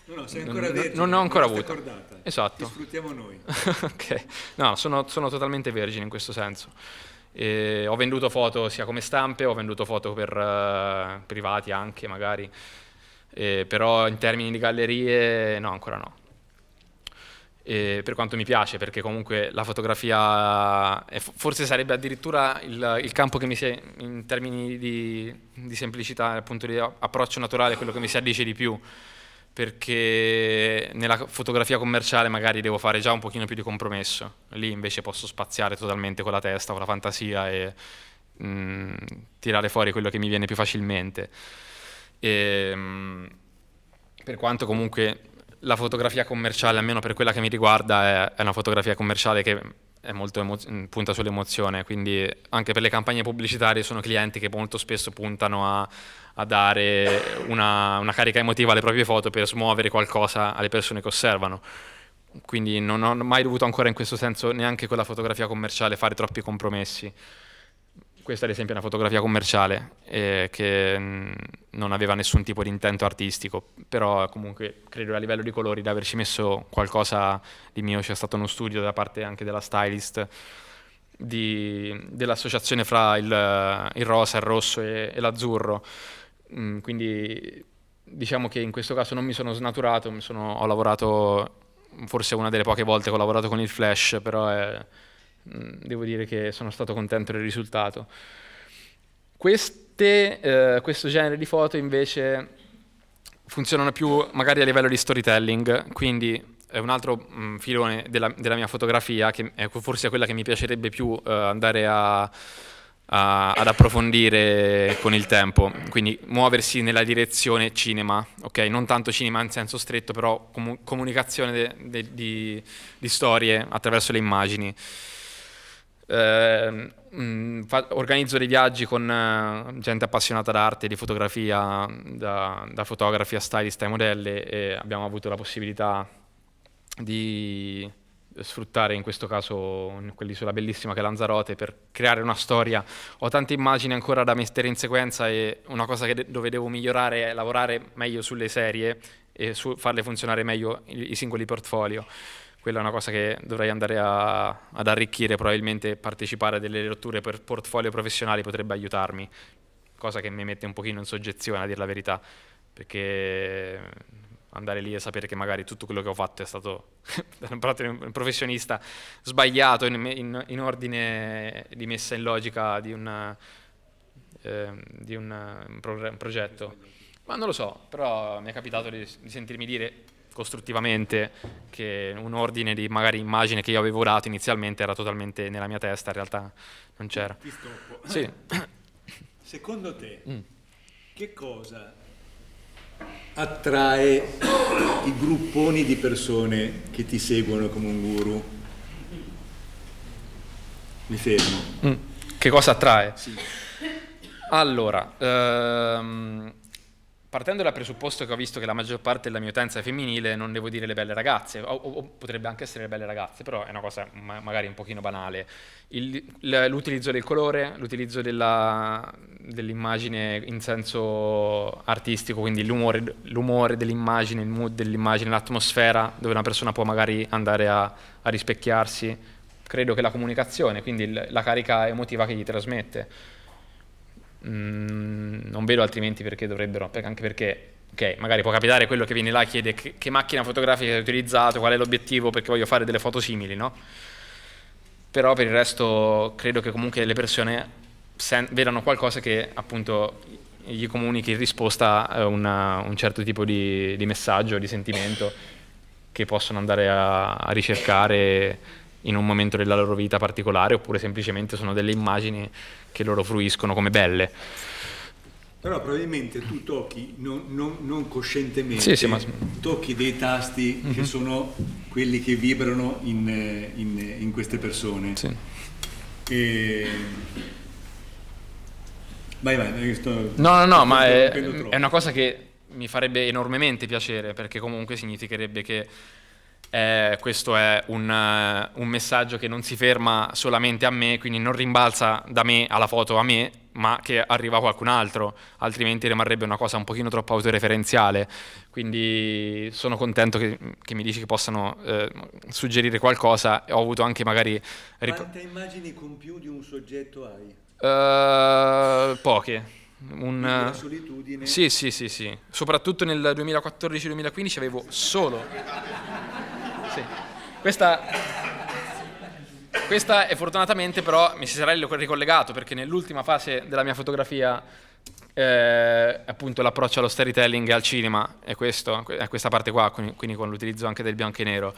No, no, sei ancora vergine. Non ho ancora avuto. Accordata. Esatto. Ti sfruttiamo noi. Ok. No, sono, sono totalmente vergine in questo senso. E ho venduto foto sia come stampe, ho venduto foto per uh, privati anche magari, e però in termini di gallerie no, ancora no. E per quanto mi piace, perché comunque la fotografia è, forse sarebbe addirittura il, il campo che mi si, in termini di, di semplicità, appunto di approccio naturale, quello che mi si addice di più, perché nella fotografia commerciale magari devo fare già un pochino più di compromesso, lì invece posso spaziare totalmente con la testa, con la fantasia e mh, tirare fuori quello che mi viene più facilmente. E, mh, per quanto comunque... La fotografia commerciale, almeno per quella che mi riguarda, è una fotografia commerciale che è molto punta sull'emozione, quindi anche per le campagne pubblicitarie sono clienti che molto spesso puntano a, a dare una, una carica emotiva alle proprie foto per smuovere qualcosa alle persone che osservano. Quindi non ho mai dovuto ancora in questo senso, neanche con la fotografia commerciale, fare troppi compromessi. Questa ad esempio è una fotografia commerciale eh, che mh, non aveva nessun tipo di intento artistico, però comunque credo a livello di colori di averci messo qualcosa di mio, c'è stato uno studio da parte anche della stylist, dell'associazione fra il, il rosa, il rosso e, e l'azzurro, mm, quindi diciamo che in questo caso non mi sono snaturato, mi sono, ho lavorato forse una delle poche volte che ho lavorato con il flash, però è... Devo dire che sono stato contento del risultato. Queste, eh, questo genere di foto invece funzionano più magari a livello di storytelling, quindi è un altro mh, filone della, della mia fotografia, che è forse quella che mi piacerebbe più eh, andare a, a, ad approfondire con il tempo, quindi muoversi nella direzione cinema, ok? Non tanto cinema in senso stretto, però com comunicazione de, de, di, di storie attraverso le immagini. Eh, mh, fa, organizzo dei viaggi con eh, gente appassionata d'arte, di fotografia, da, da fotografi a stylist ai modelli, e abbiamo avuto la possibilità di sfruttare in questo caso quell'isola bellissima che è Lanzarote per creare una storia. Ho tante immagini ancora da mettere in sequenza e una cosa che de- dove devo migliorare è lavorare meglio sulle serie e su farle funzionare meglio i, i singoli portfolio. Quella è una cosa che dovrei andare a, ad arricchire, probabilmente partecipare a delle rotture per portfolio professionali potrebbe aiutarmi, cosa che mi mette un pochino in soggezione, a dire la verità, perché andare lì e sapere che magari tutto quello che ho fatto è stato da un professionista sbagliato in, in, in ordine di messa in logica di, una, eh, di un, un progetto. Ma non lo so, però mi è capitato di, di sentirmi dire costruttivamente che un ordine di magari immagine che io avevo dato inizialmente era totalmente nella mia testa, in realtà non c'era. Ti stoppo. Sì. Secondo te mm. che cosa attrae i grupponi di persone che ti seguono come un guru? Mi fermo. Mm. Che cosa attrae? Sì. Allora, ehm, partendo dal presupposto che ho visto che la maggior parte della mia utenza è femminile, non devo dire le belle ragazze, o, o potrebbe anche essere le belle ragazze, però è una cosa ma magari un pochino banale. L'utilizzo del colore, l'utilizzo dell'immagine dell in senso artistico, quindi l'umore dell'immagine, il mood dell'immagine, l'atmosfera dove una persona può magari andare a, a rispecchiarsi. Credo che la comunicazione, quindi il, la carica emotiva che gli trasmette. Mm, non vedo altrimenti perché dovrebbero, anche perché okay, magari può capitare quello che viene là e chiede che, che macchina fotografica hai utilizzato, qual è l'obiettivo, perché voglio fare delle foto simili, no? Però per il resto credo che comunque le persone vedano qualcosa che appunto gli comunichi in risposta a una, un certo tipo di, di messaggio, di sentimento che possono andare a, a ricercare in un momento della loro vita particolare, oppure semplicemente sono delle immagini che loro fruiscono come belle. Però probabilmente tu tocchi, non, non, non coscientemente, sì, sì, ma... tocchi dei tasti mm-hmm. che sono quelli che vibrano in, in, in queste persone. Sì. E... Vai, vai, sto, no, no, no, ma è, è una cosa che mi farebbe enormemente piacere, perché comunque significherebbe che Eh, questo è un, uh, un messaggio che non si ferma solamente a me, quindi non rimbalza da me alla foto a me, ma che arriva a qualcun altro, altrimenti rimarrebbe una cosa un pochino troppo autoreferenziale. Quindi sono contento che, che mi dici che possano eh, suggerire qualcosa. Ho avuto anche magari... Quante immagini con più di un soggetto hai? Uh, poche. Una solitudine. Sì, sì, sì, sì. Soprattutto nel duemilaquattordici duemilaquindici avevo solo... Sì. Questa... Questa è fortunatamente, però mi si sarà ricollegato, perché nell'ultima fase della mia fotografia eh, appunto l'approccio allo storytelling e al cinema è, questo, è questa parte qua, quindi con l'utilizzo anche del bianco e nero.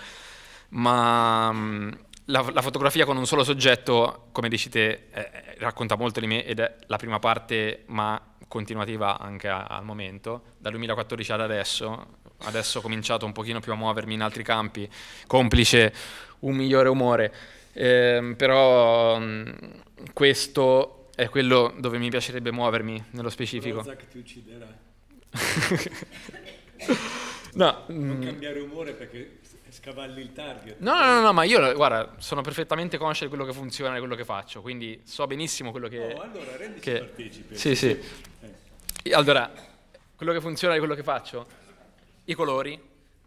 Ma mh, la, la fotografia con un solo soggetto, come dici te, eh, racconta molto di me ed è la prima parte, ma continuativa anche a, al momento. Dal duemilaquattordici ad adesso, adesso ho cominciato un pochino più a muovermi in altri campi, complice un migliore umore. Eh, però mh, questo è quello dove mi piacerebbe muovermi nello specifico. Prozac ti ucciderà. No, non cambiare umore perché scavalli il target. No, no, no, no, ma io guarda, sono perfettamente conscio di quello che funziona e quello che faccio, quindi so benissimo quello che... Oh, allora rendici che... partecipe. Sì, sì. Eh. Allora, quello che funziona e quello che faccio, i colori,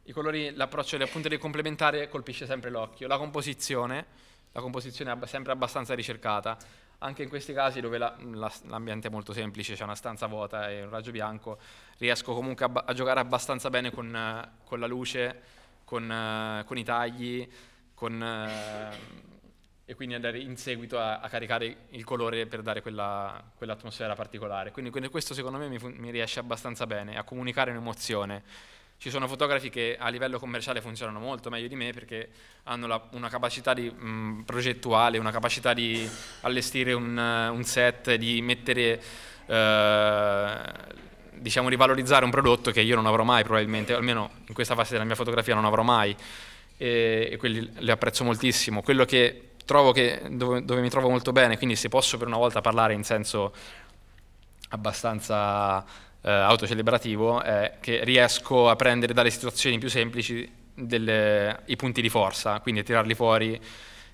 i colori, l'approccio appunto del complementare colpisce sempre l'occhio, la composizione. La composizione è sempre abbastanza ricercata, anche in questi casi dove la, la, l'ambiente è molto semplice, c'è una stanza vuota e un raggio bianco, riesco comunque a, a giocare abbastanza bene con, con la luce, con, con i tagli, con, eh, e quindi andare in seguito a, a caricare il colore per dare quella, quell'atmosfera particolare. Quindi, quindi questo secondo me mi, mi riesce abbastanza bene, a comunicare un'emozione. Ci sono fotografi che a livello commerciale funzionano molto meglio di me perché hanno la, una capacità di, mh, progettuale, una capacità di allestire un, un set, di mettere, eh, diciamo, di valorizzare un prodotto che io non avrò mai probabilmente, almeno in questa fase della mia fotografia non avrò mai, e, e quelli li apprezzo moltissimo. Quello che trovo che, dove, dove mi trovo molto bene, quindi se posso per una volta parlare in senso abbastanza... Uh, autocelebrativo, è che riesco a prendere dalle situazioni più semplici delle, i punti di forza, quindi a tirarli fuori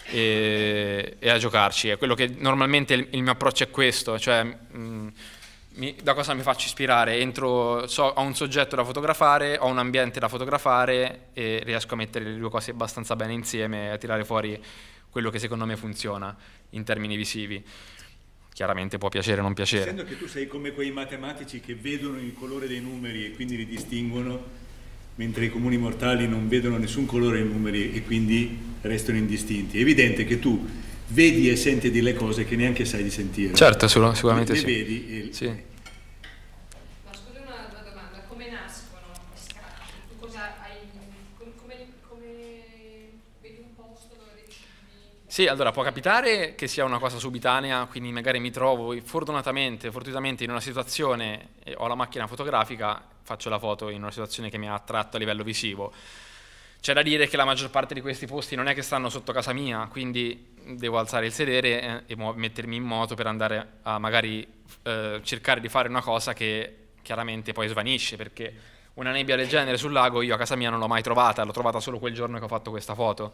e, e a giocarci. È quello che normalmente il, il mio approccio è questo, cioè mh, mi, da cosa mi faccio ispirare? Entro, so, ho un soggetto da fotografare, ho un ambiente da fotografare e riesco a mettere le due cose abbastanza bene insieme e a tirare fuori quello che secondo me funziona in termini visivi. Chiaramente può piacere o non piacere. Essendo che tu sei come quei matematici che vedono il colore dei numeri e quindi li distinguono, mentre i comuni mortali non vedono nessun colore dei numeri e quindi restano indistinti. È evidente che tu vedi e senti delle cose che neanche sai di sentire. Certo, solo, sicuramente le sì. Le vedi e... Sì. Ma scusa una, una domanda, come nascono i scatti? Tu cosa hai... Come, come, come vedi un posto dove decidi? Sì, allora può capitare che sia una cosa subitanea, quindi magari mi trovo fortunatamente, fortuitamente in una situazione, ho la macchina fotografica, faccio la foto in una situazione che mi ha attratto a livello visivo. C'è da dire che la maggior parte di questi posti non è che stanno sotto casa mia, quindi devo alzare il sedere e, e mettermi in moto per andare a magari eh, cercare di fare una cosa che chiaramente poi svanisce, perché una nebbia del genere sul lago io a casa mia non l'ho mai trovata, l'ho trovata solo quel giorno che ho fatto questa foto.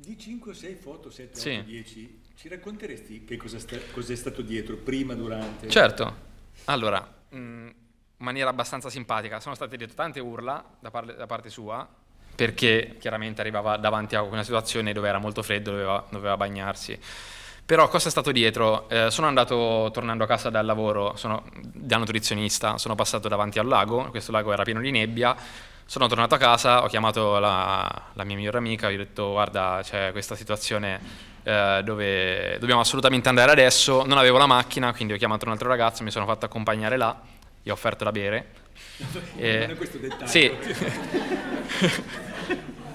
Di cinque sei foto, sette, sì. otto, dieci, ci racconteresti che cosa sta, cos'è stato dietro, prima, durante? Certo, allora, in maniera abbastanza simpatica, sono state dette tante urla da, par da parte sua, perché chiaramente arrivava davanti a una situazione dove era molto freddo, doveva, doveva bagnarsi. Però cosa è stato dietro? Eh, sono andato, tornando a casa dal lavoro, sono, da nutrizionista, sono passato davanti al lago, questo lago era pieno di nebbia. Sono tornato a casa, ho chiamato la, la mia migliore amica, gli ho detto guarda c'è questa situazione eh, dove dobbiamo assolutamente andare adesso, non avevo la macchina quindi ho chiamato un altro ragazzo, mi sono fatto accompagnare là, gli ho offerto da bere. E, non è questo dettaglio. Sì.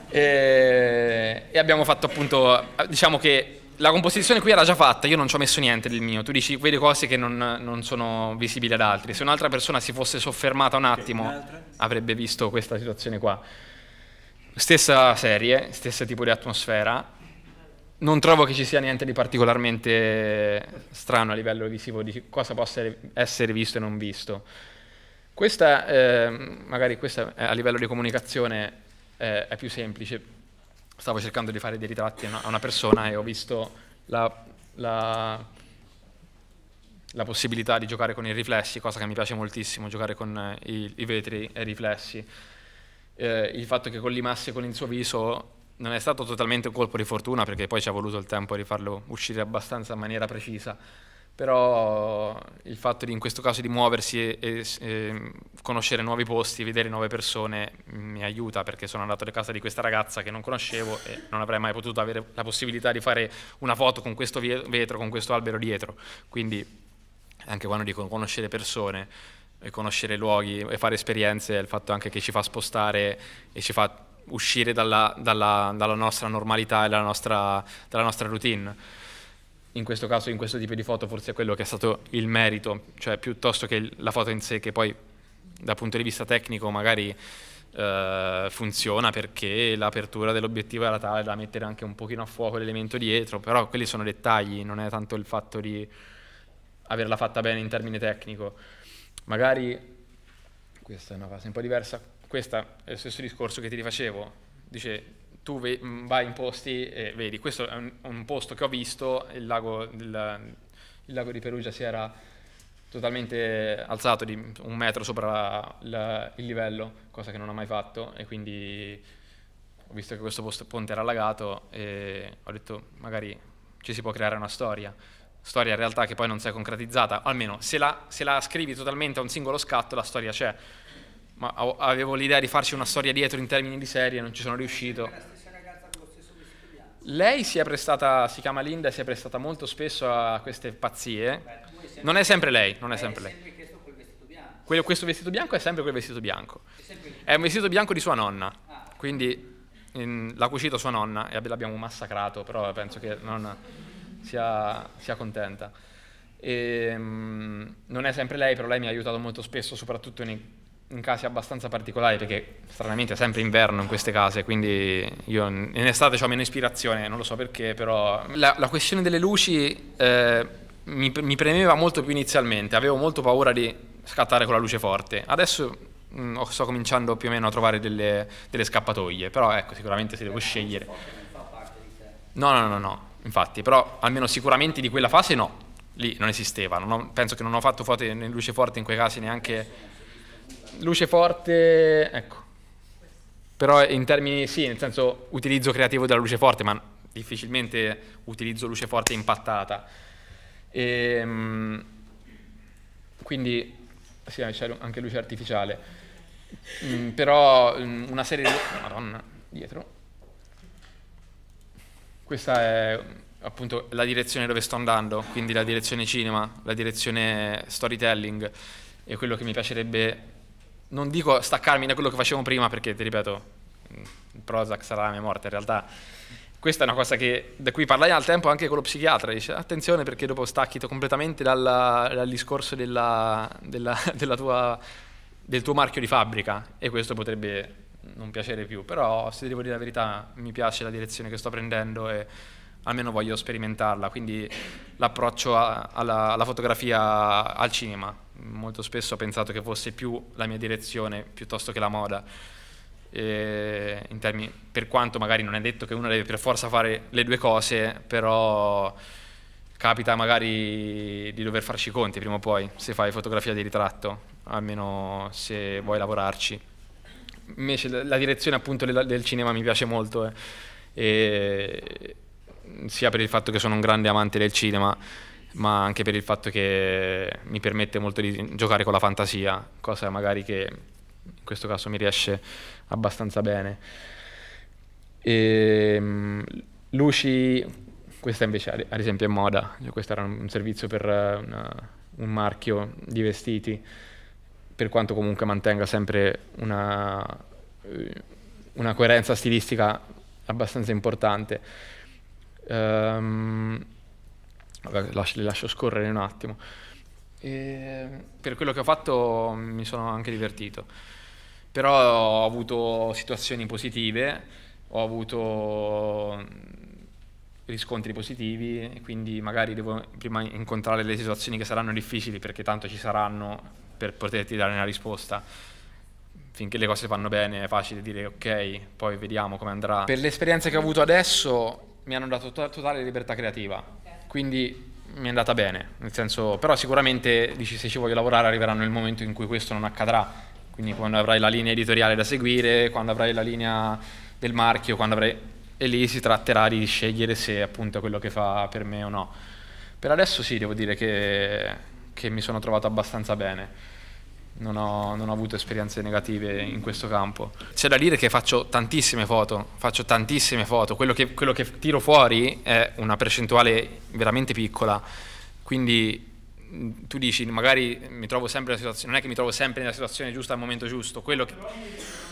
e, e abbiamo fatto appunto, diciamo che la composizione qui era già fatta, io non ci ho messo niente del mio, tu dici quelle cose che non, non sono visibili ad altri, se un'altra persona si fosse soffermata un attimo avrebbe visto questa situazione qua. Stessa serie, stesso tipo di atmosfera, non trovo che ci sia niente di particolarmente strano a livello visivo di cosa possa essere visto e non visto. Questa, eh, magari questa a livello di comunicazione eh, è più semplice. stavo cercando di fare dei ritratti a una, a una persona e ho visto la, la, la possibilità di giocare con i riflessi, cosa che mi piace moltissimo, giocare con i, i vetri e i riflessi. Eh, il fatto che collimasse con il suo viso non è stato totalmente un colpo di fortuna, perché poi ci ha voluto il tempo di farlo uscire abbastanza in maniera precisa, però il fatto di, in questo caso, di muoversi e, e conoscere nuovi posti, vedere nuove persone mi aiuta, perché sono andato a casa di questa ragazza che non conoscevo e non avrei mai potuto avere la possibilità di fare una foto con questo vetro, con questo albero dietro. Quindi anche quando dico conoscere persone e conoscere luoghi e fare esperienze, il fatto anche che ci fa spostare e ci fa uscire dalla, dalla, dalla nostra normalità e dalla nostra, dalla nostra routine. In questo caso, in questo tipo di foto, forse è quello che è stato il merito, cioè piuttosto che la foto in sé, che poi dal punto di vista tecnico magari eh, funziona, perché l'apertura dell'obiettivo era tale da mettere anche un pochino a fuoco l'elemento dietro, però quelli sono dettagli, non è tanto il fatto di averla fatta bene in termine tecnico. Magari, questa è una fase un po' diversa, questa è lo stesso discorso che ti rifacevo, dice... tu vai in posti e vedi, questo è un, un posto che ho visto, il lago, del, il lago di Perugia si era totalmente alzato di un metro sopra la, il livello, cosa che non ho mai fatto, e quindi ho visto che questo posto, ponte era allagato e ho detto magari ci si può creare una storia, storia in realtà che poi non si è concretizzata, almeno se la, se la scrivi totalmente a un singolo scatto la storia c'è, ma avevo l'idea di farci una storia dietro in termini di serie, non ci sono riuscito. Lei si è prestata, si chiama Linda, si è prestata molto spesso a queste pazzie. Beh, non è sempre lei, non è sempre lei. Sempre questo, quel vestito bianco. Quello, questo vestito bianco è sempre quel vestito bianco. È, sempre... è un vestito bianco di sua nonna, ah. Quindi l'ha cucito sua nonna e l'abbiamo massacrato, però penso che non sia, sia contenta. E, mh, non è sempre lei, però lei mi ha aiutato molto spesso, soprattutto nei... in casi abbastanza particolari, perché stranamente è sempre inverno in queste case, quindi io in estate ho meno ispirazione, non lo so perché, però la, la questione delle luci eh, mi, mi premeva molto più inizialmente, avevo molto paura di scattare con la luce forte, adesso mh, sto cominciando più o meno a trovare delle, delle scappatoie, però ecco, sicuramente se devo scegliere... No, no, no, no, infatti, però almeno sicuramente di quella fase no, lì non esisteva, non ho, penso che non ho fatto foto in luce forte in quei casi neanche... Luce forte, ecco, però in termini, sì, nel senso utilizzo creativo della luce forte, ma difficilmente utilizzo luce forte impattata. E, quindi, sì, c'è anche luce artificiale, mm, però una serie di... Madonna, dietro. Questa è appunto la direzione dove sto andando, quindi la direzione cinema, la direzione storytelling, e quello che mi piacerebbe... Non dico staccarmi da quello che facevo prima, perché, ti ripeto, il Prozac sarà la mia morte, in realtà. Questa è una cosa che, da cui parlai al tempo anche con lo psichiatra, dice attenzione perché dopo stacchi completamente dalla, dal discorso della, della, della tua, del tuo marchio di fabbrica, e questo potrebbe non piacere più, però se devo dire la verità mi piace la direzione che sto prendendo e almeno voglio sperimentarla, quindi l'approccio alla, alla fotografia al cinema. Molto spesso ho pensato che fosse più la mia direzione piuttosto che la moda, e in termini, per quanto magari non è detto che uno deve per forza fare le due cose, però capita magari di dover farci i conti prima o poi, se fai fotografia di ritratto, almeno se vuoi lavorarci. Invece la direzione appunto del cinema mi piace molto, eh. E sia per il fatto che sono un grande amante del cinema, ma anche per il fatto che mi permette molto di giocare con la fantasia, cosa magari che in questo caso mi riesce abbastanza bene. E, luci, questa invece ad esempio è moda, questo era un servizio per una, un marchio di vestiti, per quanto comunque mantenga sempre una, una coerenza stilistica abbastanza importante. Um, le lascio scorrere un attimo. E per quello che ho fatto mi sono anche divertito, però ho avuto situazioni positive, ho avuto riscontri positivi, e quindi magari devo prima incontrare le situazioni che saranno difficili, perché tanto ci saranno per poterti dare una risposta. finché le cose vanno bene è facile dire ok, poi vediamo come andrà. Per l'esperienza che ho avuto adesso mi hanno dato to totale libertà creativa, quindi mi è andata bene, nel senso, però sicuramente dici, se ci voglio lavorare arriveranno il momento in cui questo non accadrà, quindi quando avrai la linea editoriale da seguire, quando avrai la linea del marchio, quando avrai... e lì si tratterà di scegliere se appunto è quello che fa per me o no. Per adesso sì, devo dire che, che mi sono trovato abbastanza bene. Non ho, non ho avuto esperienze negative in questo campo. C'è da dire che faccio tantissime foto, faccio tantissime foto, quello che, quello che tiro fuori è una percentuale veramente piccola, quindi tu dici magari mi trovo sempre nella situazione, non è che mi trovo sempre nella situazione giusta al momento giusto, quello che,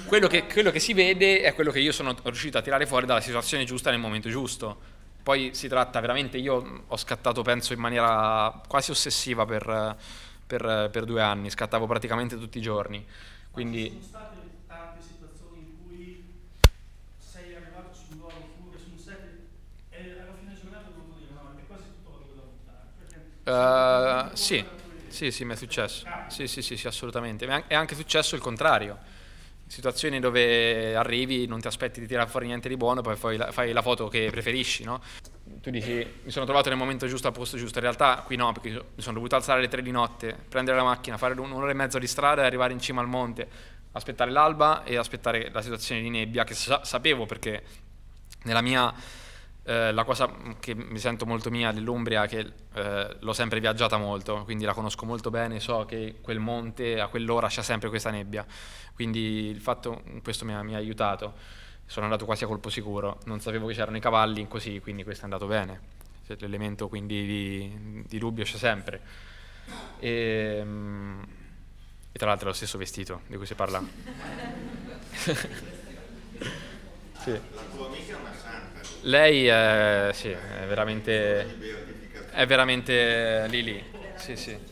quello che, quello che si vede è quello che io sono riuscito a tirare fuori dalla situazione giusta nel momento giusto. Poi si tratta veramente, io ho scattato penso in maniera quasi ossessiva per... Per, per due anni, scattavo praticamente tutti i giorni. Quindi... Ci sono state tante situazioni in cui sei arrivato sul luogo oppure su un set e alla fine giornata ho dovuto dire no, è quasi tutto lo devo buttare. Uh, sì, sì, sì, mi è successo. Sì, sì, sì, sì, assolutamente. È anche successo il contrario. Situazioni dove arrivi, non ti aspetti di tirare fuori niente di buono, poi fai la, fai la foto che preferisci, no? Tu dici, mi sono trovato nel momento giusto al posto giusto, in realtà qui no, perché mi sono dovuto alzare alle tre di notte, prendere la macchina, fare un'ora e mezza di strada e arrivare in cima al monte, aspettare l'alba e aspettare la situazione di nebbia, che sa sapevo perché nella mia, eh, la cosa che mi sento molto mia dell'Umbria è che eh, l'ho sempre viaggiata molto, quindi la conosco molto bene, so che quel monte a quell'ora c'è sempre questa nebbia. Quindi il fatto, questo mi ha, mi ha aiutato, sono andato quasi a colpo sicuro, non sapevo che c'erano i cavalli, così, quindi questo è andato bene, l'elemento quindi di, di dubbio c'è sempre. E, e tra l'altro è lo stesso vestito di cui si parla. Sì. La tua amica è una santa. Lei è, sì, è veramente, è veramente lì lì, sì sì.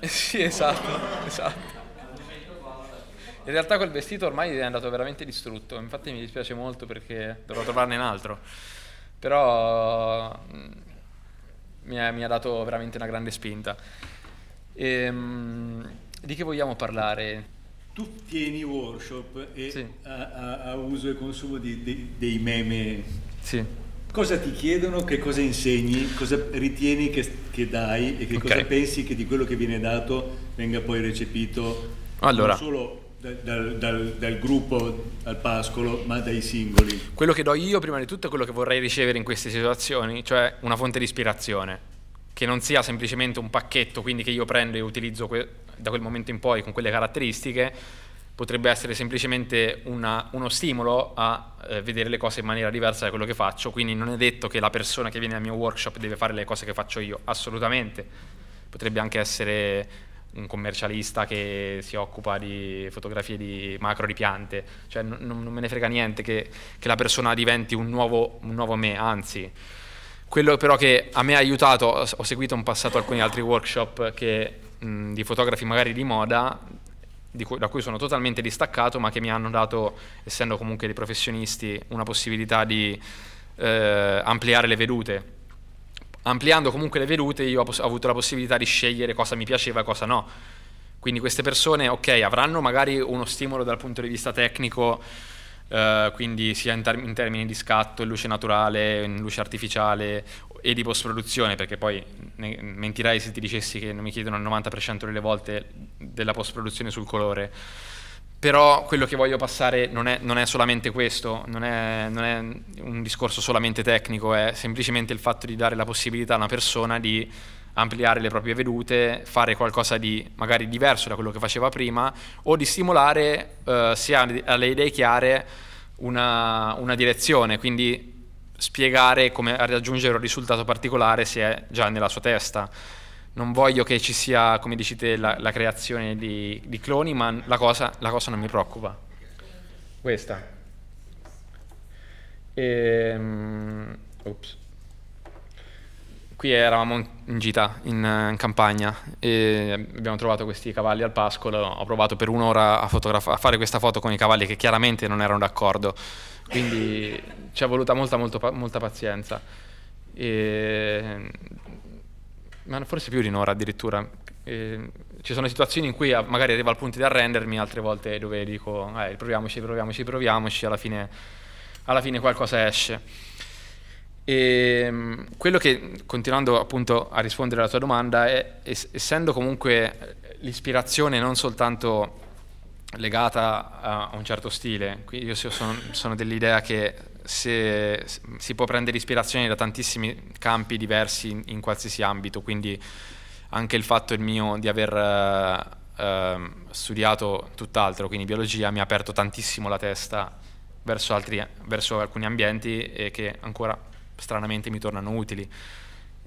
Sì, esatto, esatto. In realtà quel vestito ormai è andato veramente distrutto, infatti mi dispiace molto perché dovrò trovarne un altro, però mi ha, mi ha dato veramente una grande spinta. E, di che vogliamo parlare? Tu tieni workshop e sì. a, a, a uso e consumo di, di, dei meme. Sì. Cosa ti chiedono, che cosa insegni, cosa ritieni che, che dai e che okay. cosa pensi che di quello che viene dato venga poi recepito allora. non solo dal, dal, dal, dal gruppo al pascolo ma dai singoli? Quello che do io prima di tutto è quello che vorrei ricevere in queste situazioni, cioè una fonte di ispirazione, che non sia semplicemente un pacchetto quindi che io prendo e utilizzo que- da quel momento in poi con quelle caratteristiche. Potrebbe essere semplicemente una, uno stimolo a eh, vedere le cose in maniera diversa da quello che faccio, quindi non è detto che la persona che viene al mio workshop deve fare le cose che faccio io, assolutamente. Potrebbe anche essere un commercialista che si occupa di fotografie di macro di piante, cioè non, non me ne frega niente che, che la persona diventi un nuovo, un nuovo me, anzi. Quello però che a me ha aiutato, ho seguito in passato alcuni altri workshop che, mh, di fotografi magari di moda, Di cui, da cui sono totalmente distaccato, ma che mi hanno dato, essendo comunque dei professionisti, una possibilità di eh, ampliare le vedute. Ampliando comunque le vedute io ho, ho avuto la possibilità di scegliere cosa mi piaceva e cosa no. Quindi queste persone, ok, avranno magari uno stimolo dal punto di vista tecnico, eh, quindi sia in, in termini di scatto, in luce naturale, in luce artificiale e di post-produzione, perché poi mentirei se ti dicessi che non mi chiedono il novanta per cento delle volte della post-produzione sul colore. Però quello che voglio passare non è, non è solamente questo, non è, non è un discorso solamente tecnico, è semplicemente il fatto di dare la possibilità a una persona di ampliare le proprie vedute, fare qualcosa di magari diverso da quello che faceva prima, o di stimolare, eh, se ha le idee chiare, una, una direzione, quindi spiegare come raggiungere un risultato particolare se è già nella sua testa. Non voglio che ci sia, come dici te, la, la creazione di, di cloni, ma la cosa, la cosa non mi preoccupa. Questa. E, um, oops. Qui eravamo in gita, in, in campagna, e abbiamo trovato questi cavalli al pascolo. Ho provato per un'ora a, a fare questa foto con i cavalli che chiaramente non erano d'accordo. Quindi ci è voluta molta, molta, molta pazienza, e... ma forse più di un'ora addirittura, eh, ci sono situazioni in cui magari arriva al punto di arrendermi, altre volte dove dico eh, proviamoci, proviamoci, proviamoci, alla fine, alla fine qualcosa esce. E quello che, continuando appunto a rispondere alla tua domanda, è, essendo comunque l'ispirazione non soltanto legata a un certo stile, quindi io sono, sono dell'idea che se, si può prendere ispirazione da tantissimi campi diversi in, in qualsiasi ambito, quindi anche il fatto il mio di aver eh, studiato tutt'altro, quindi biologia, mi ha aperto tantissimo la testa verso, altri, verso alcuni ambienti, e che ancora stranamente mi tornano utili.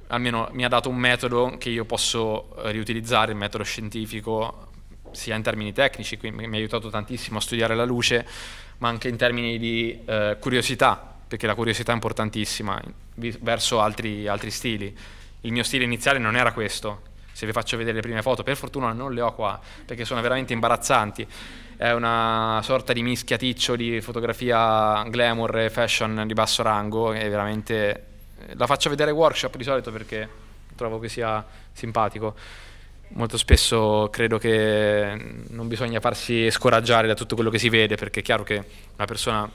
Almeno mi ha dato un metodo che io posso riutilizzare, il metodo scientifico, sia in termini tecnici, quindi mi ha aiutato tantissimo a studiare la luce, ma anche in termini di eh, curiosità, perché la curiosità è importantissima verso altri, altri stili. Il mio stile iniziale non era questo. Se vi faccio vedere le prime foto, per fortuna non le ho qua, perché sono veramente imbarazzanti. È una sorta di mischiaticcio di fotografia glamour e fashion di basso rango, e veramente la faccio vedere workshop di solito perché trovo che sia simpatico. Molto spesso credo che non bisogna farsi scoraggiare da tutto quello che si vede, perché è chiaro che una persona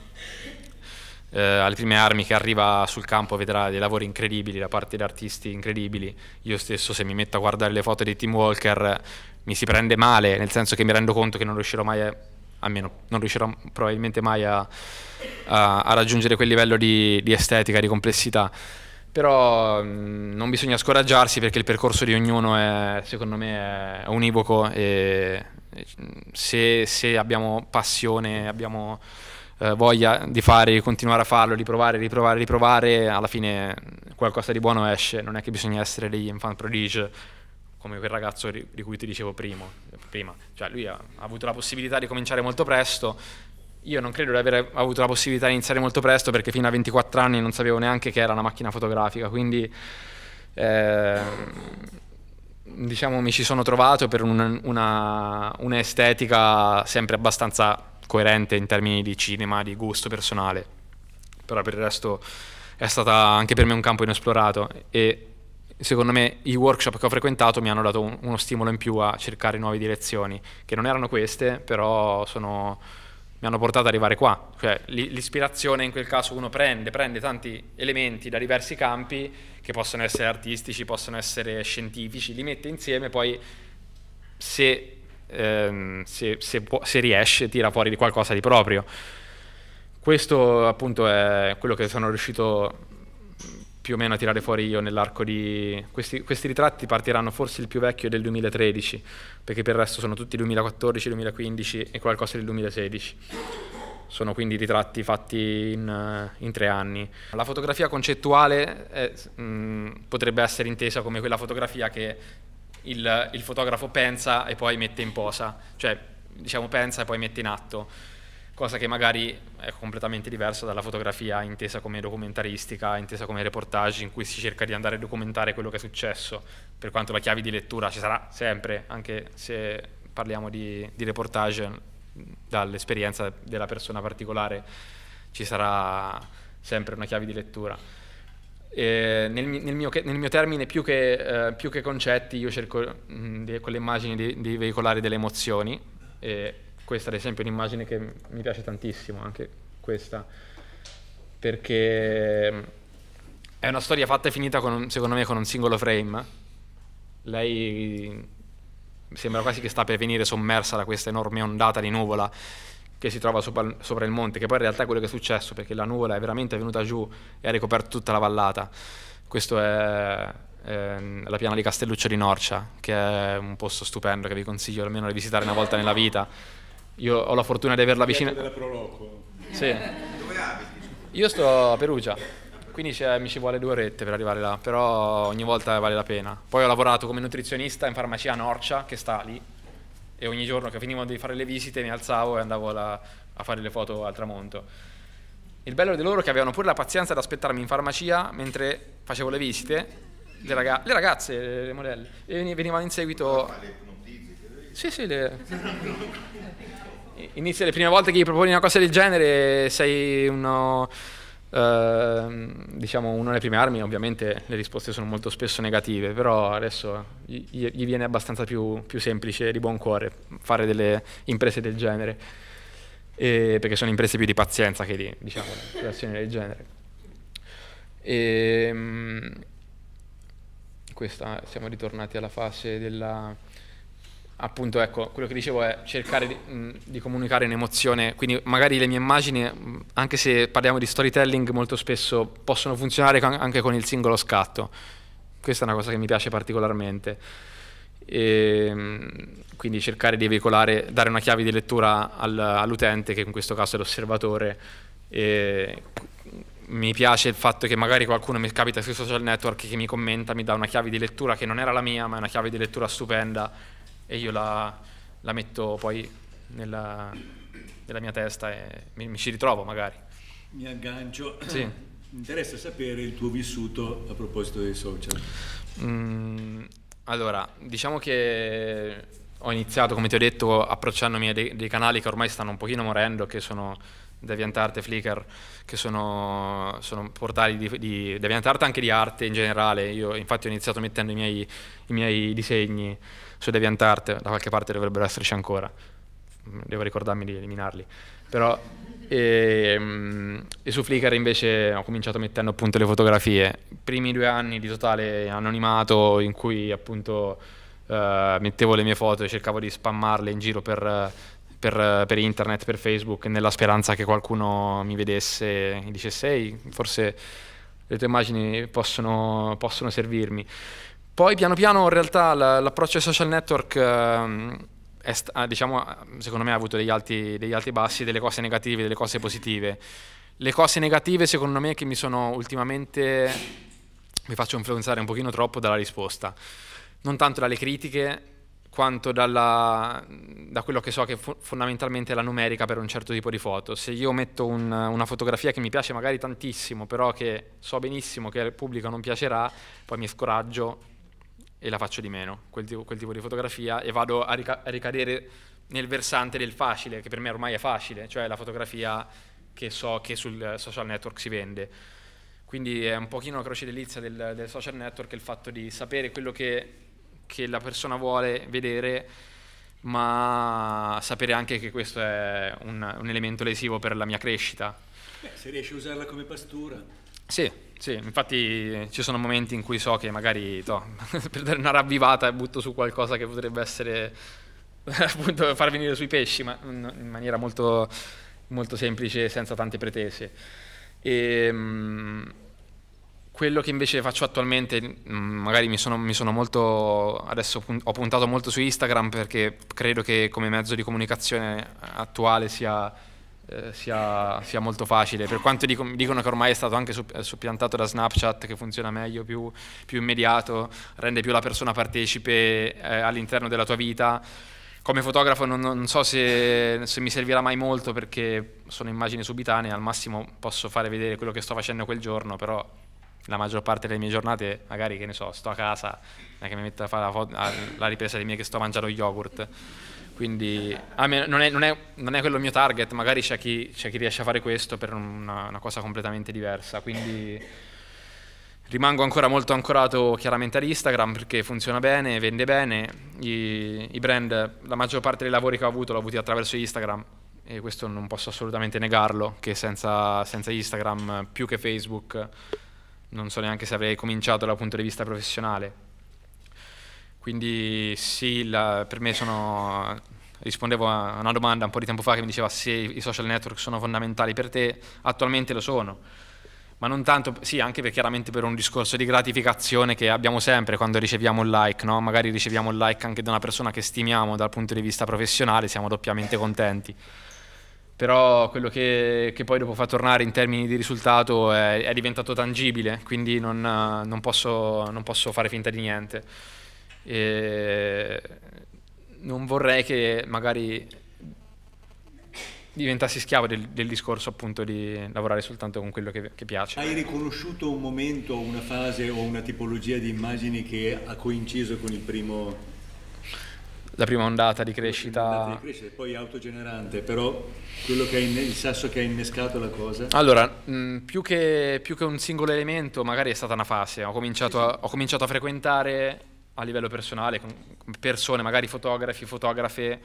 eh, alle prime armi che arriva sul campo vedrà dei lavori incredibili da parte di artisti incredibili. Io stesso, se mi metto a guardare le foto di Tim Walker, mi si prende male, nel senso che mi rendo conto che non riuscirò mai a, almeno non riuscirò probabilmente mai a, a, a raggiungere quel livello di, di estetica, di complessità. Però mh, non bisogna scoraggiarsi, perché il percorso di ognuno è, secondo me, è univoco, e, e se, se abbiamo passione, abbiamo eh, voglia di fare, continuare a farlo, di provare, riprovare, riprovare, alla fine qualcosa di buono esce. Non è che bisogna essere degli infant prodige come quel ragazzo di cui ti dicevo prima, prima. Cioè, lui ha, ha avuto la possibilità di cominciare molto presto. Io non credo di aver avuto la possibilità di iniziare molto presto, perché fino a ventiquattro anni non sapevo neanche che era una macchina fotografica, quindi eh, diciamo mi ci sono trovato per un, una, una estetica sempre abbastanza coerente in termini di cinema, di gusto personale, però per il resto è stata anche per me un campo inesplorato, e secondo me i workshop che ho frequentato mi hanno dato un, uno stimolo in più a cercare nuove direzioni, che non erano queste, però sono... mi hanno portato ad arrivare qua. Cioè, l'ispirazione in quel caso uno prende, prende tanti elementi da diversi campi, che possono essere artistici, possono essere scientifici, li mette insieme, poi se, ehm, se, se, può, se riesce tira fuori qualcosa di proprio. Questo appunto è quello che sono riuscito più o meno a tirare fuori io nell'arco di... Questi, questi ritratti partiranno, forse il più vecchio è del duemilatredici, perché per il resto sono tutti duemilaquattordici, duemilaquindici e qualcosa del duemilasedici. Sono quindi ritratti fatti in, in tre anni. La fotografia concettuale è, mh, potrebbe essere intesa come quella fotografia che il, il fotografo pensa e poi mette in posa, cioè diciamo pensa e poi mette in atto, cosa che magari è completamente diversa dalla fotografia intesa come documentaristica, intesa come reportage, in cui si cerca di andare a documentare quello che è successo, per quanto la chiave di lettura ci sarà sempre, anche se parliamo di, di reportage, dall'esperienza della persona particolare ci sarà sempre una chiave di lettura. E nel, nel, mio, nel mio termine, più che, eh, più che concetti, io cerco mh, di, con le immagini di, di veicolare delle emozioni, e questa ad esempio è un'immagine che mi piace tantissimo, anche questa, perché è una storia fatta e finita con, secondo me, con un singolo frame. Lei sembra quasi che sta per venire sommersa da questa enorme ondata di nuvola che si trova sopra, sopra il monte, che poi in realtà è quello che è successo, perché la nuvola è veramente venuta giù e ha ricoperto tutta la vallata. Questo è... la piana di Castelluccio di Norcia, che è un posto stupendo che vi consiglio almeno di visitare una volta nella vita. Io ho la fortuna di averla vicina. Sì. Dove abiti? Io sto a Perugia, quindi mi ci vuole due orette per arrivare là, però ogni volta vale la pena. Poi ho lavorato come nutrizionista in farmacia a Norcia, che sta lì, e ogni giorno che finivo di fare le visite mi alzavo e andavo là a fare le foto al tramonto. Il bello di loro è che avevano pure la pazienza ad aspettarmi in farmacia mentre facevo le visite. Le, raga le ragazze, le modelle, e venivano in seguito. Ma le ipnotizzi? Sì, sì. Le... Inizia le prime volte che gli proponi una cosa del genere, sei uno, Uh, diciamo, una delle prime armi, ovviamente le risposte sono molto spesso negative, però adesso gli, gli viene abbastanza più, più semplice, di buon cuore, fare delle imprese del genere, e, perché sono imprese più di pazienza che di, diciamo, relazioni del genere. E, mh, questa, siamo ritornati alla fase della... Appunto, ecco, quello che dicevo è cercare di, mh, di comunicare un'emozione, quindi magari le mie immagini, mh, anche se parliamo di storytelling, molto spesso possono funzionare con, anche con il singolo scatto. Questa è una cosa che mi piace particolarmente. E, mh, quindi cercare di veicolare, dare una chiave di lettura al, all'utente, che in questo caso è l'osservatore. Mi piace il fatto che magari qualcuno mi capita sui social network che mi commenta, mi dà una chiave di lettura che non era la mia, ma è una chiave di lettura stupenda, e io la, la metto poi nella, nella mia testa e mi, mi ci ritrovo magari. Mi aggancio. Sì. Mi interessa sapere il tuo vissuto a proposito dei social. Mm, allora, diciamo che ho iniziato, come ti ho detto, approcciandomi a dei, dei canali che ormai stanno un pochino morendo, che sono DeviantArt e Flickr, che sono, sono portali di, di DeviantArt, anche di arte in generale. Io infatti ho iniziato mettendo i miei, i miei disegni su DeviantArt, da qualche parte dovrebbero esserci ancora, devo ricordarmi di eliminarli, però e, e su Flickr invece ho cominciato mettendo appunto le fotografie, primi due anni di totale anonimato, in cui appunto eh, mettevo le mie foto e cercavo di spammarle in giro per, per, per internet, per Facebook, nella speranza che qualcuno mi vedesse e mi dicesse: ehi, forse le tue immagini possono, possono servirmi. Poi piano piano in realtà l'approccio ai social network è, diciamo, secondo me ha avuto degli alti, degli alti e bassi, delle cose negative, delle cose positive. Le cose negative secondo me che mi sono ultimamente, mi faccio influenzare un pochino troppo dalla risposta, non tanto dalle critiche quanto dalla, da quello che so che fondamentalmente è la numerica per un certo tipo di foto. Se io metto un, una fotografia che mi piace magari tantissimo, però che so benissimo che al pubblico non piacerà, poi mi scoraggio e la faccio di meno, quel tipo, quel tipo di fotografia, e vado a, rica a ricadere nel versante del facile, che per me ormai è facile, cioè la fotografia che so che sul social network si vende. Quindi è un pochino la croce delizia del, del social network, il fatto di sapere quello che, che la persona vuole vedere, ma sapere anche che questo è un, un elemento lesivo per la mia crescita. Beh, se riesci a usarla come pastura. Sì. Sì, infatti ci sono momenti in cui so che magari to, per dare una ravvivata butto su qualcosa che potrebbe essere appunto far venire sui pesci, ma in maniera molto, molto semplice, senza tante pretese. E, mh, quello che invece faccio attualmente, mh, magari mi sono, mi sono molto, adesso ho puntato molto su Instagram, perché credo che come mezzo di comunicazione attuale sia... Sia, sia molto facile, per quanto dico, dicono che ormai è stato anche soppiantato da Snapchat, che funziona meglio, più, più immediato, rende più la persona partecipe eh, all'interno della tua vita. Come fotografo non, non so se, se mi servirà mai molto, perché sono immagini subitanee, al massimo posso fare vedere quello che sto facendo quel giorno, però la maggior parte delle mie giornate magari, che ne so, sto a casa, non è che mi metto a fare la, foto, la ripresa di me che sto mangiando yogurt. Quindi a me non, è, non, è, non è quello il mio target, magari c'è chi, c'è chi riesce a fare questo per una, una cosa completamente diversa, quindi rimango ancora molto ancorato chiaramente ad Instagram, perché funziona bene, vende bene, i, i brand, la maggior parte dei lavori che ho avuto l'ho avuti attraverso Instagram, e questo non posso assolutamente negarlo, che senza, senza Instagram più che Facebook non so neanche se avrei cominciato dal punto di vista professionale. Quindi sì, la, per me sono, rispondevo a una domanda un po' di tempo fa che mi diceva se i social network sono fondamentali per te. Attualmente lo sono, ma non tanto, sì, anche per, chiaramente per un discorso di gratificazione che abbiamo sempre quando riceviamo un like, no? Magari riceviamo un like anche da una persona che stimiamo dal punto di vista professionale, siamo doppiamente contenti. Però quello che, che poi dopo fa tornare in termini di risultato è, è diventato tangibile, quindi non, non, posso, non posso fare finta di niente. E non vorrei che magari diventassi schiavo del, del discorso appunto di lavorare soltanto con quello che, che piace. Hai riconosciuto un momento, una fase o una tipologia di immagini che ha coinciso con il primo? la prima ondata di crescita. Ondata di crescita, poi autogenerante, però quello che in, il sasso che ha innescato la cosa. Allora, mh, più, che, più che un singolo elemento, magari è stata una fase. Ho cominciato, sì, sì. A, ho cominciato a frequentare a livello personale con, con persone, magari fotografi, fotografe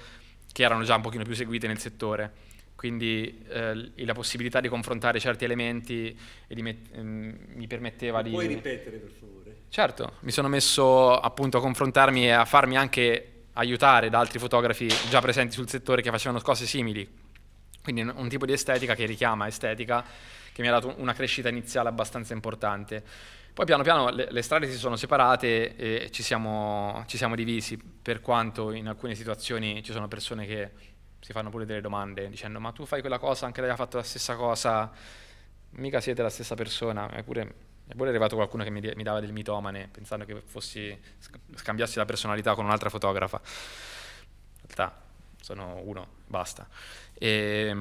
che erano già un pochino più seguite nel settore. Quindi eh, la possibilità di confrontare certi elementi e di ehm, mi permetteva di... Puoi ripetere, per favore? Certo, mi sono messo appunto a confrontarmi e a farmi anche aiutare da altri fotografi già presenti sul settore che facevano cose simili. Quindi un tipo di estetica che richiama estetica, che mi ha dato una crescita iniziale abbastanza importante. Poi piano piano le, le strade si sono separate e ci siamo, ci siamo divisi, per quanto in alcune situazioni ci sono persone che... si fanno pure delle domande dicendo ma tu fai quella cosa, anche lei ha fatto la stessa cosa, mica siete la stessa persona. Eppure è pure arrivato qualcuno che mi, mi dava del mitomane pensando che fossi, scambiassi la personalità con un'altra fotografa. In realtà sono uno, basta. E,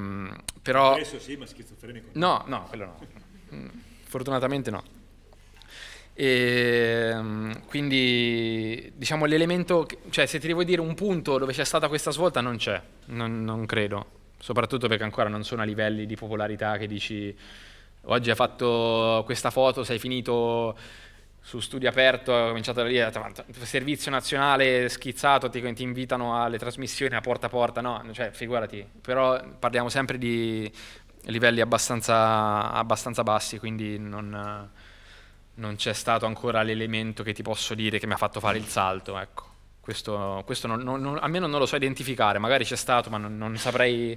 però adesso sì, ma schizofrenico no, no, quello no. Fortunatamente no. E quindi diciamo l'elemento, cioè se ti devo dire un punto dove c'è stata questa svolta, non c'è, non, non credo, soprattutto perché ancora non sono a livelli di popolarità che dici oggi hai fatto questa foto, sei finito su Studio Aperto, hai cominciato da lì, servizio nazionale schizzato, ti, ti invitano alle trasmissioni a Porta a Porta, no, cioè figurati, però parliamo sempre di livelli abbastanza, abbastanza bassi, quindi non... non c'è stato ancora l'elemento che ti posso dire che mi ha fatto fare il salto, ecco. Questo, questo non, non, non, almeno non lo so identificare, magari c'è stato ma non, non, saprei,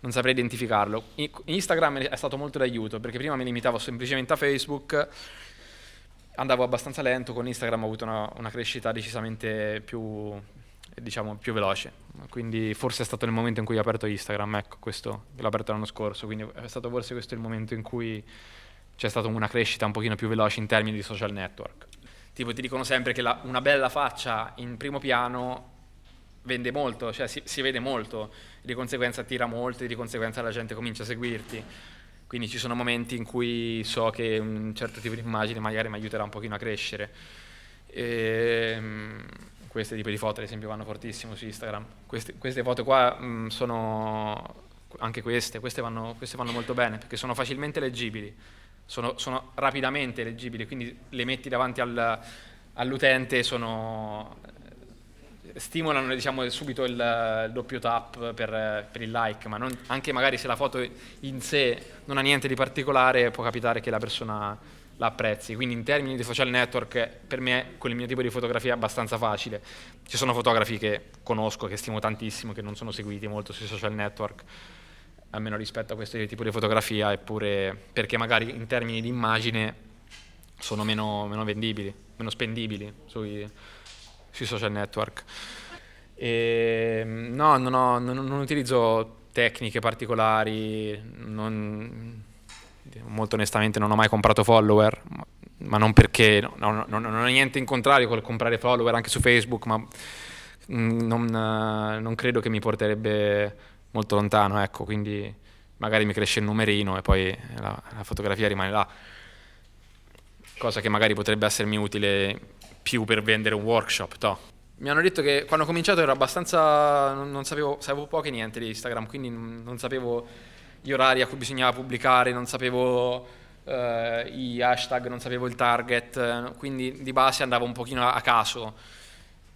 non saprei identificarlo. Instagram è stato molto d'aiuto, perché prima mi limitavo semplicemente a Facebook, andavo abbastanza lento, con Instagram ho avuto una, una crescita decisamente più, diciamo, più veloce, quindi forse è stato il momento in cui ho aperto Instagram, ecco, questo l'ho aperto l'anno scorso, quindi è stato forse questo il momento in cui c'è stata una crescita un pochino più veloce in termini di social network. Tipo ti dicono sempre che la, una bella faccia in primo piano vende molto, cioè si, si vede molto, di conseguenza attira molto e di conseguenza la gente comincia a seguirti. Quindi ci sono momenti in cui so che un certo tipo di immagine magari mi aiuterà un pochino a crescere. E, mh, queste tipi di foto ad esempio vanno fortissimo su Instagram. Queste, queste foto qua mh, sono... anche queste, queste vanno, queste vanno molto bene perché sono facilmente leggibili. Sono, sono rapidamente leggibili, quindi le metti davanti al, all'utente, sono, stimolano diciamo, subito il, il doppio tap per, per il like, ma non, anche magari se la foto in sé non ha niente di particolare può capitare che la persona la apprezzi, quindi in termini di social network per me con il mio tipo di fotografia è abbastanza facile. Ci sono fotografi che conosco, che stimo tantissimo, che non sono seguiti molto sui social network, almeno rispetto a questo tipo di fotografia, eppure perché magari in termini di immagine sono meno, meno vendibili, meno spendibili sui, sui social network. E, no, non, ho, non, non utilizzo tecniche particolari, non, molto onestamente non ho mai comprato follower, ma non perché, no, no, no, non ho niente in contrario col comprare follower anche su Facebook, ma non, non credo che mi porterebbe... molto lontano, ecco, quindi magari mi cresce il numerino e poi la, la fotografia rimane là, cosa che magari potrebbe essermi utile più per vendere un workshop, toh. Mi hanno detto che quando ho cominciato ero abbastanza, non, non sapevo, sapevo poco e niente di Instagram, quindi non sapevo gli orari a cui bisognava pubblicare, non sapevo eh, i hashtag, non sapevo il target, quindi di base andavo un pochino a, a caso.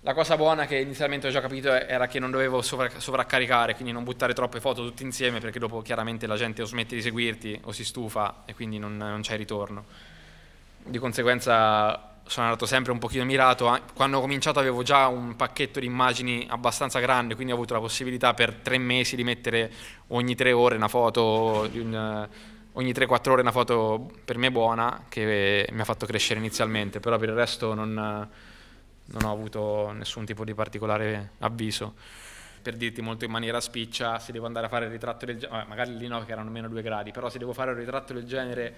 La cosa buona che inizialmente ho già capito era che non dovevo sovraccaricare, quindi non buttare troppe foto tutte insieme perché dopo chiaramente la gente o smette di seguirti o si stufa e quindi non, non c'è ritorno. Di conseguenza sono andato sempre un pochino mirato, quando ho cominciato avevo già un pacchetto di immagini abbastanza grande, quindi ho avuto la possibilità per tre mesi di mettere ogni tre ore una foto, ogni tre quattro ore una foto per me buona che mi ha fatto crescere inizialmente, però per il resto non... non ho avuto nessun tipo di particolare avviso. Per dirti molto in maniera spiccia, se devo andare a fare il ritratto del genere, magari lì no che erano meno due gradi, però se devo fare un ritratto del genere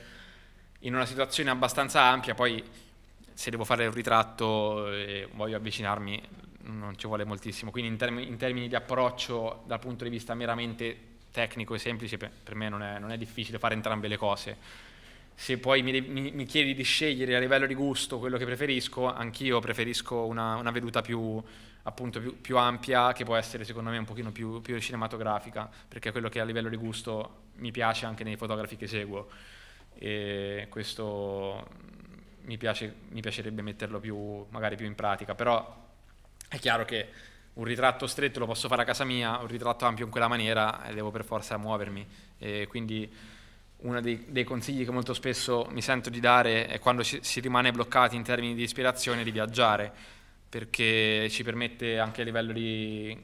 in una situazione abbastanza ampia, poi se devo fare un ritratto e voglio avvicinarmi non ci vuole moltissimo, quindi in, term in termini di approccio dal punto di vista meramente tecnico e semplice per, per me non è, non è difficile fare entrambe le cose. Se poi mi, mi, mi chiedi di scegliere a livello di gusto quello che preferisco, anch'io preferisco una, una veduta più appunto più, più ampia, che può essere secondo me un pochino più, più cinematografica, perché è quello che a livello di gusto mi piace anche nei fotografi che seguo, e questo mi, piace, mi piacerebbe metterlo più, magari più in pratica. Però è chiaro che un ritratto stretto lo posso fare a casa mia, un ritratto ampio in quella maniera e devo per forza muovermi, e quindi uno dei, dei consigli che molto spesso mi sento di dare è, quando ci, si rimane bloccati in termini di ispirazione, di viaggiare, perché ci permette anche a livello di,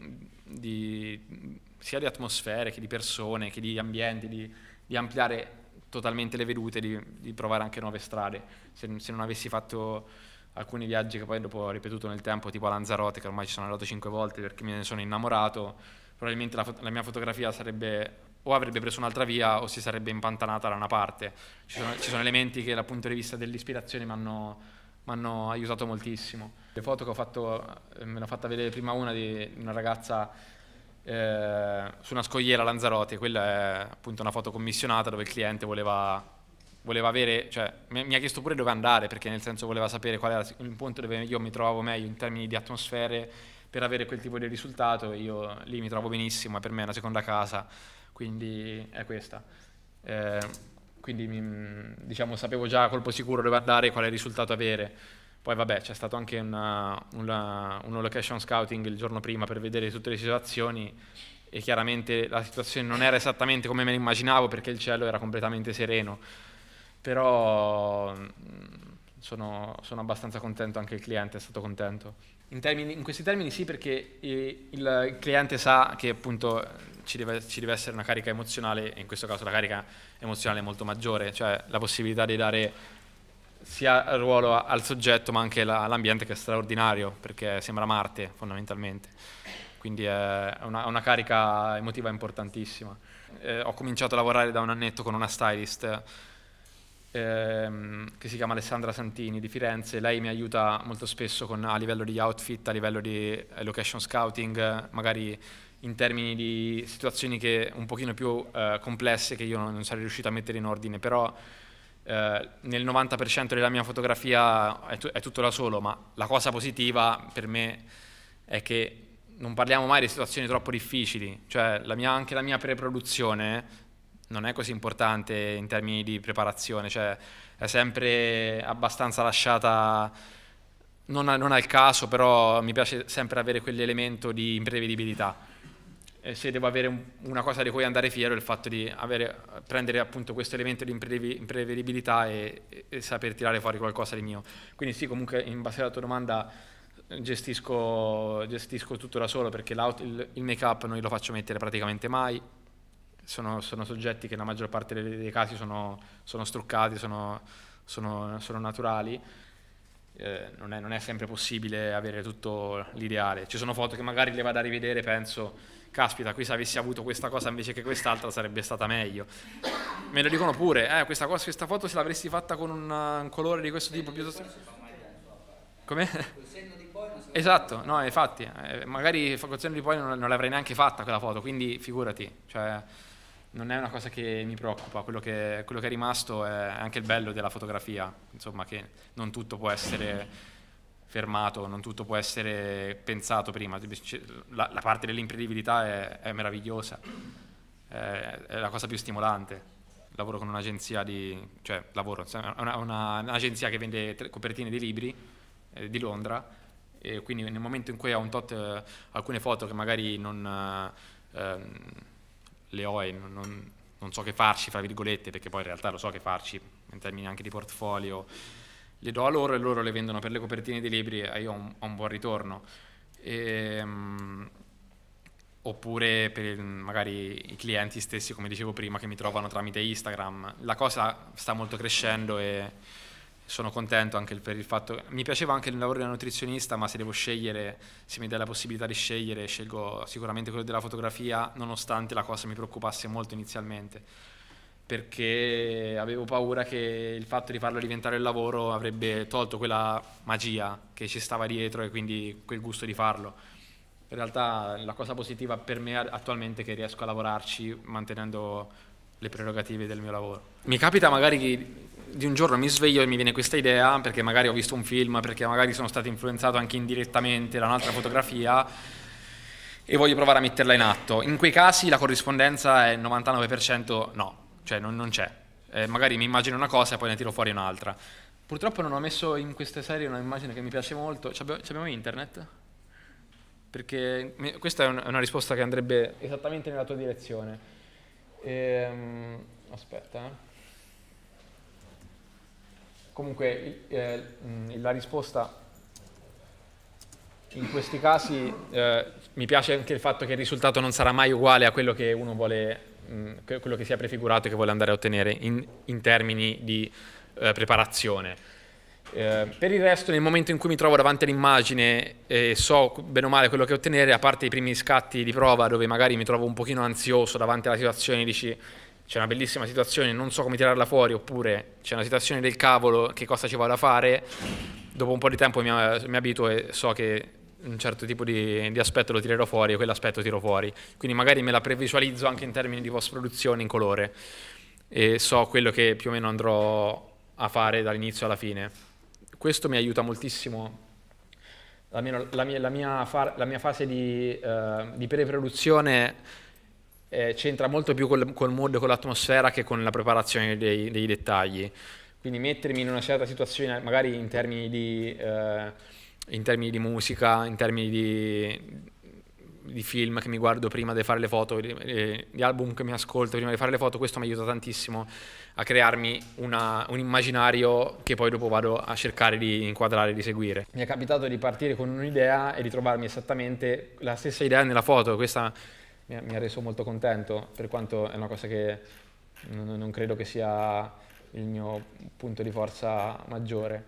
di sia di atmosfere che di persone che di ambienti di, di ampliare totalmente le vedute, di, di provare anche nuove strade. Se, se non avessi fatto alcuni viaggi che poi dopo ho ripetuto nel tempo, tipo a Lanzarote, che ormai ci sono andato cinque volte perché me ne sono innamorato, probabilmente la, la mia fotografia sarebbe, o avrebbe preso un'altra via, o si sarebbe impantanata da una parte. Ci sono, ci sono elementi che dal punto di vista dell'ispirazione mi hanno aiutato moltissimo. Le foto che ho fatto, me l'ha fatta vedere prima una di una ragazza eh, su una scogliera a Lanzarote. Quella è appunto una foto commissionata dove il cliente voleva... voleva avere, cioè, mi ha chiesto pure dove andare, perché nel senso voleva sapere qual era il punto dove io mi trovavo meglio in termini di atmosfere per avere quel tipo di risultato. Io lì mi trovo benissimo, per me è una seconda casa, quindi è questa. Eh, quindi mi, diciamo, sapevo già a colpo sicuro dove andare e quale risultato avere. Poi vabbè, c'è stato anche una, una, uno location scouting il giorno prima per vedere tutte le situazioni, e chiaramente la situazione non era esattamente come me l'immaginavo, perché il cielo era completamente sereno. Però sono, sono abbastanza contento, anche il cliente è stato contento. In, termini, in questi termini sì, perché il, il cliente sa che appunto ci deve, ci deve essere una carica emozionale, e in questo caso la carica emozionale è molto maggiore, cioè la possibilità di dare sia ruolo al soggetto ma anche all'ambiente, che è straordinario, perché sembra Marte fondamentalmente. Quindi è una, una carica emotiva importantissima. Eh, ho cominciato a lavorare da un annetto con una stylist, che si chiama Alessandra Santini di Firenze. Lei mi aiuta molto spesso con, a livello di outfit, a livello di location scouting, magari in termini di situazioni che un pochino più eh, complesse, che io non sarei riuscito a mettere in ordine. Però eh, nel novanta per cento della mia fotografia è, tu, è tutto da solo, ma la cosa positiva per me è che non parliamo mai di situazioni troppo difficili, cioè la mia, anche la mia preproduzione non è così importante in termini di preparazione, cioè è sempre abbastanza lasciata, non, a, non al caso, però mi piace sempre avere quell'elemento di imprevedibilità. E se devo avere un, una cosa di cui andare fiero, è il fatto di avere, prendere appunto questo elemento di imprevedibilità e, e, e saper tirare fuori qualcosa di mio. Quindi sì, comunque in base alla tua domanda gestisco, gestisco tutto da solo, perché il, il make-up non lo faccio mettere praticamente mai. Sono, sono soggetti che nella maggior parte dei, dei casi sono, sono struccati, sono, sono, sono naturali. Eh, non, è, non è sempre possibile avere tutto l'ideale. Ci sono foto che magari le vado a rivedere e penso, caspita, qui se avessi avuto questa cosa invece che quest'altra sarebbe stata meglio. Me lo dicono pure, eh, questa, cosa, questa foto se l'avresti fatta con un, un colore di questo tipo piuttosto... Come? Esatto, no, infatti, eh, magari col senno di poi non, non l'avrei neanche fatta quella foto, quindi figurati, cioè... Non è una cosa che mi preoccupa, quello che, quello che è rimasto è anche il bello della fotografia, insomma, che non tutto può essere fermato, non tutto può essere pensato prima. La, la parte dell'imprevedibilità è, è meravigliosa, è, è la cosa più stimolante. Lavoro con un'agenzia di, cioè lavoro, un'agenzia che vende copertine di libri eh, di Londra, e quindi nel momento in cui ho un tot eh, alcune foto che magari non... Eh, le ho e non, non so che farci, fra virgolette, perché poi in realtà lo so che farci in termini anche di portfolio, le do a loro e loro le vendono per le copertine dei libri e io ho un, ho un buon ritorno. E, um, oppure per magari i clienti stessi, come dicevo prima, che mi trovano tramite Instagram. La cosa sta molto crescendo e sono contento anche per il fatto, mi piaceva anche il lavoro della nutrizionista, ma se devo scegliere, se mi dai la possibilità di scegliere, scelgo sicuramente quello della fotografia, nonostante la cosa mi preoccupasse molto inizialmente, perché avevo paura che il fatto di farlo diventare il lavoro avrebbe tolto quella magia che ci stava dietro e quindi quel gusto di farlo. In realtà la cosa positiva per me attualmente è che riesco a lavorarci mantenendo le prerogative del mio lavoro. Mi capita magari che di un giorno mi sveglio e mi viene questa idea, perché magari ho visto un film, perché magari sono stato influenzato anche indirettamente da un'altra fotografia e voglio provare a metterla in atto. In quei casi la corrispondenza è il novantanove per cento no, cioè non, non c'è. Eh, magari mi immagino una cosa e poi ne tiro fuori un'altra. Purtroppo non ho messo in queste serie un'immagine che mi piace molto. C'abbiamo internet? Perché mi, questa è un, una risposta che andrebbe esattamente nella tua direzione. Ehm, aspetta. Comunque eh, la risposta in questi casi eh, mi piace anche il fatto che il risultato non sarà mai uguale a quello che uno vuole, mh, quello che si è prefigurato e che vuole andare a ottenere in, in termini di Eh, preparazione. Eh, per il resto, nel momento in cui mi trovo davanti all'immagine e eh, so bene o male quello che ottenere, a parte i primi scatti di prova dove magari mi trovo un pochino ansioso davanti alla situazione, dici c'è una bellissima situazione, non so come tirarla fuori, oppure c'è una situazione del cavolo, che cosa ci vado a fare, dopo un po' di tempo mi, mi abituo e so che un certo tipo di, di aspetto lo tirerò fuori e quell'aspetto tiro fuori, quindi magari me la previsualizzo anche in termini di post produzione in colore e so quello che più o meno andrò a fare dall'inizio alla fine. Questo mi aiuta moltissimo, la mia, la mia, la mia, far, la mia fase di, eh, di pre-produzione eh, c'entra molto più col, col mood, con l'atmosfera che con la preparazione dei, dei dettagli, quindi mettermi in una certa situazione magari in termini di, eh, in termini di musica, in termini di, di film che mi guardo prima di fare le foto, di, di album che mi ascolto prima di fare le foto, questo mi aiuta tantissimo a crearmi una, un immaginario che poi dopo vado a cercare di inquadrare, di seguire. Mi è capitato di partire con un'idea e di trovarmi esattamente la stessa idea nella foto, questa mi ha, mi ha reso molto contento, per quanto è una cosa che non, non credo che sia il mio punto di forza maggiore.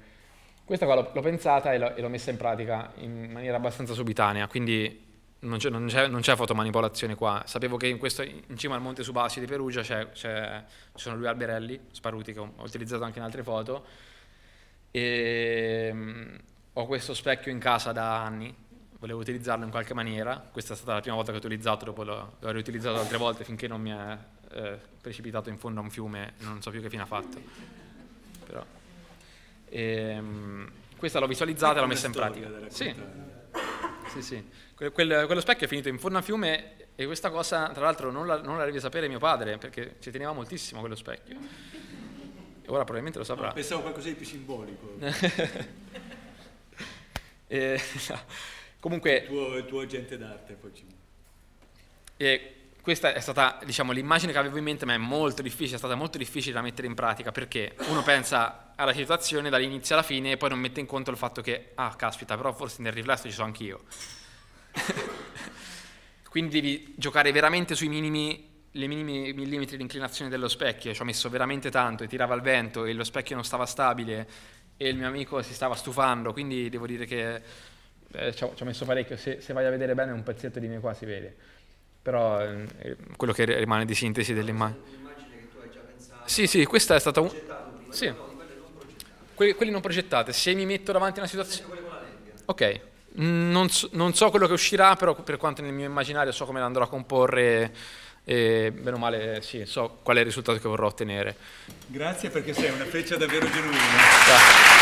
Questa qua l'ho pensata e l'ho messa in pratica in maniera abbastanza subitanea, quindi non c'è fotomanipolazione qua. Sapevo che in, questo, in cima al Monte Subasio di Perugia c'è, c'è, ci sono due alberelli sparuti che ho, ho utilizzato anche in altre foto e mh, ho questo specchio in casa da anni, volevo utilizzarlo in qualche maniera, questa è stata la prima volta che ho utilizzato, dopo l'ho riutilizzato altre volte finché non mi è eh, precipitato in fondo a un fiume, non so più che fine ha fatto. Però. E, mh, questa l'ho visualizzata e l'ho messa in pratica. Sì. Sì, sì. Que quel, quello specchio è finito in fondo a fiume e questa cosa tra l'altro non la, non la deve sapere mio padre perché ci teneva moltissimo quello specchio e ora probabilmente lo saprà. No, pensavo qualcosa di più simbolico. e, no. Comunque il tuo, il tuo agente d'arte poi ci... e questa è stata, diciamo, l'immagine che avevo in mente, ma è molto difficile, è stata molto difficile da mettere in pratica perché uno pensa alla situazione dall'inizio alla fine e poi non mette in conto il fatto che, ah, caspita, però forse nel riflesso ci sono anch'io. Quindi devi giocare veramente sui minimi, le minimi millimetri di inclinazione dello specchio, ci ho messo veramente tanto e tirava al vento e lo specchio non stava stabile e il mio amico si stava stufando, quindi devo dire che eh, ci ho, ci ho messo parecchio, se, se vai a vedere bene un pezzetto di me qua si vede. Però eh, quello che rimane di sintesi dell'immagine. L'immagine che tu hai già pensato. Sì, sì, questa è stata un... Prima, sì. No, quelle non progettate. Quelli, quelli non progettate. Se mi metto davanti a una situazione... Ok, non so, non so quello che uscirà, però per quanto nel mio immaginario so come andrò a comporre e bene o male sì, so qual è il risultato che vorrò ottenere. Grazie perché sei una freccia davvero genuina. Grazie.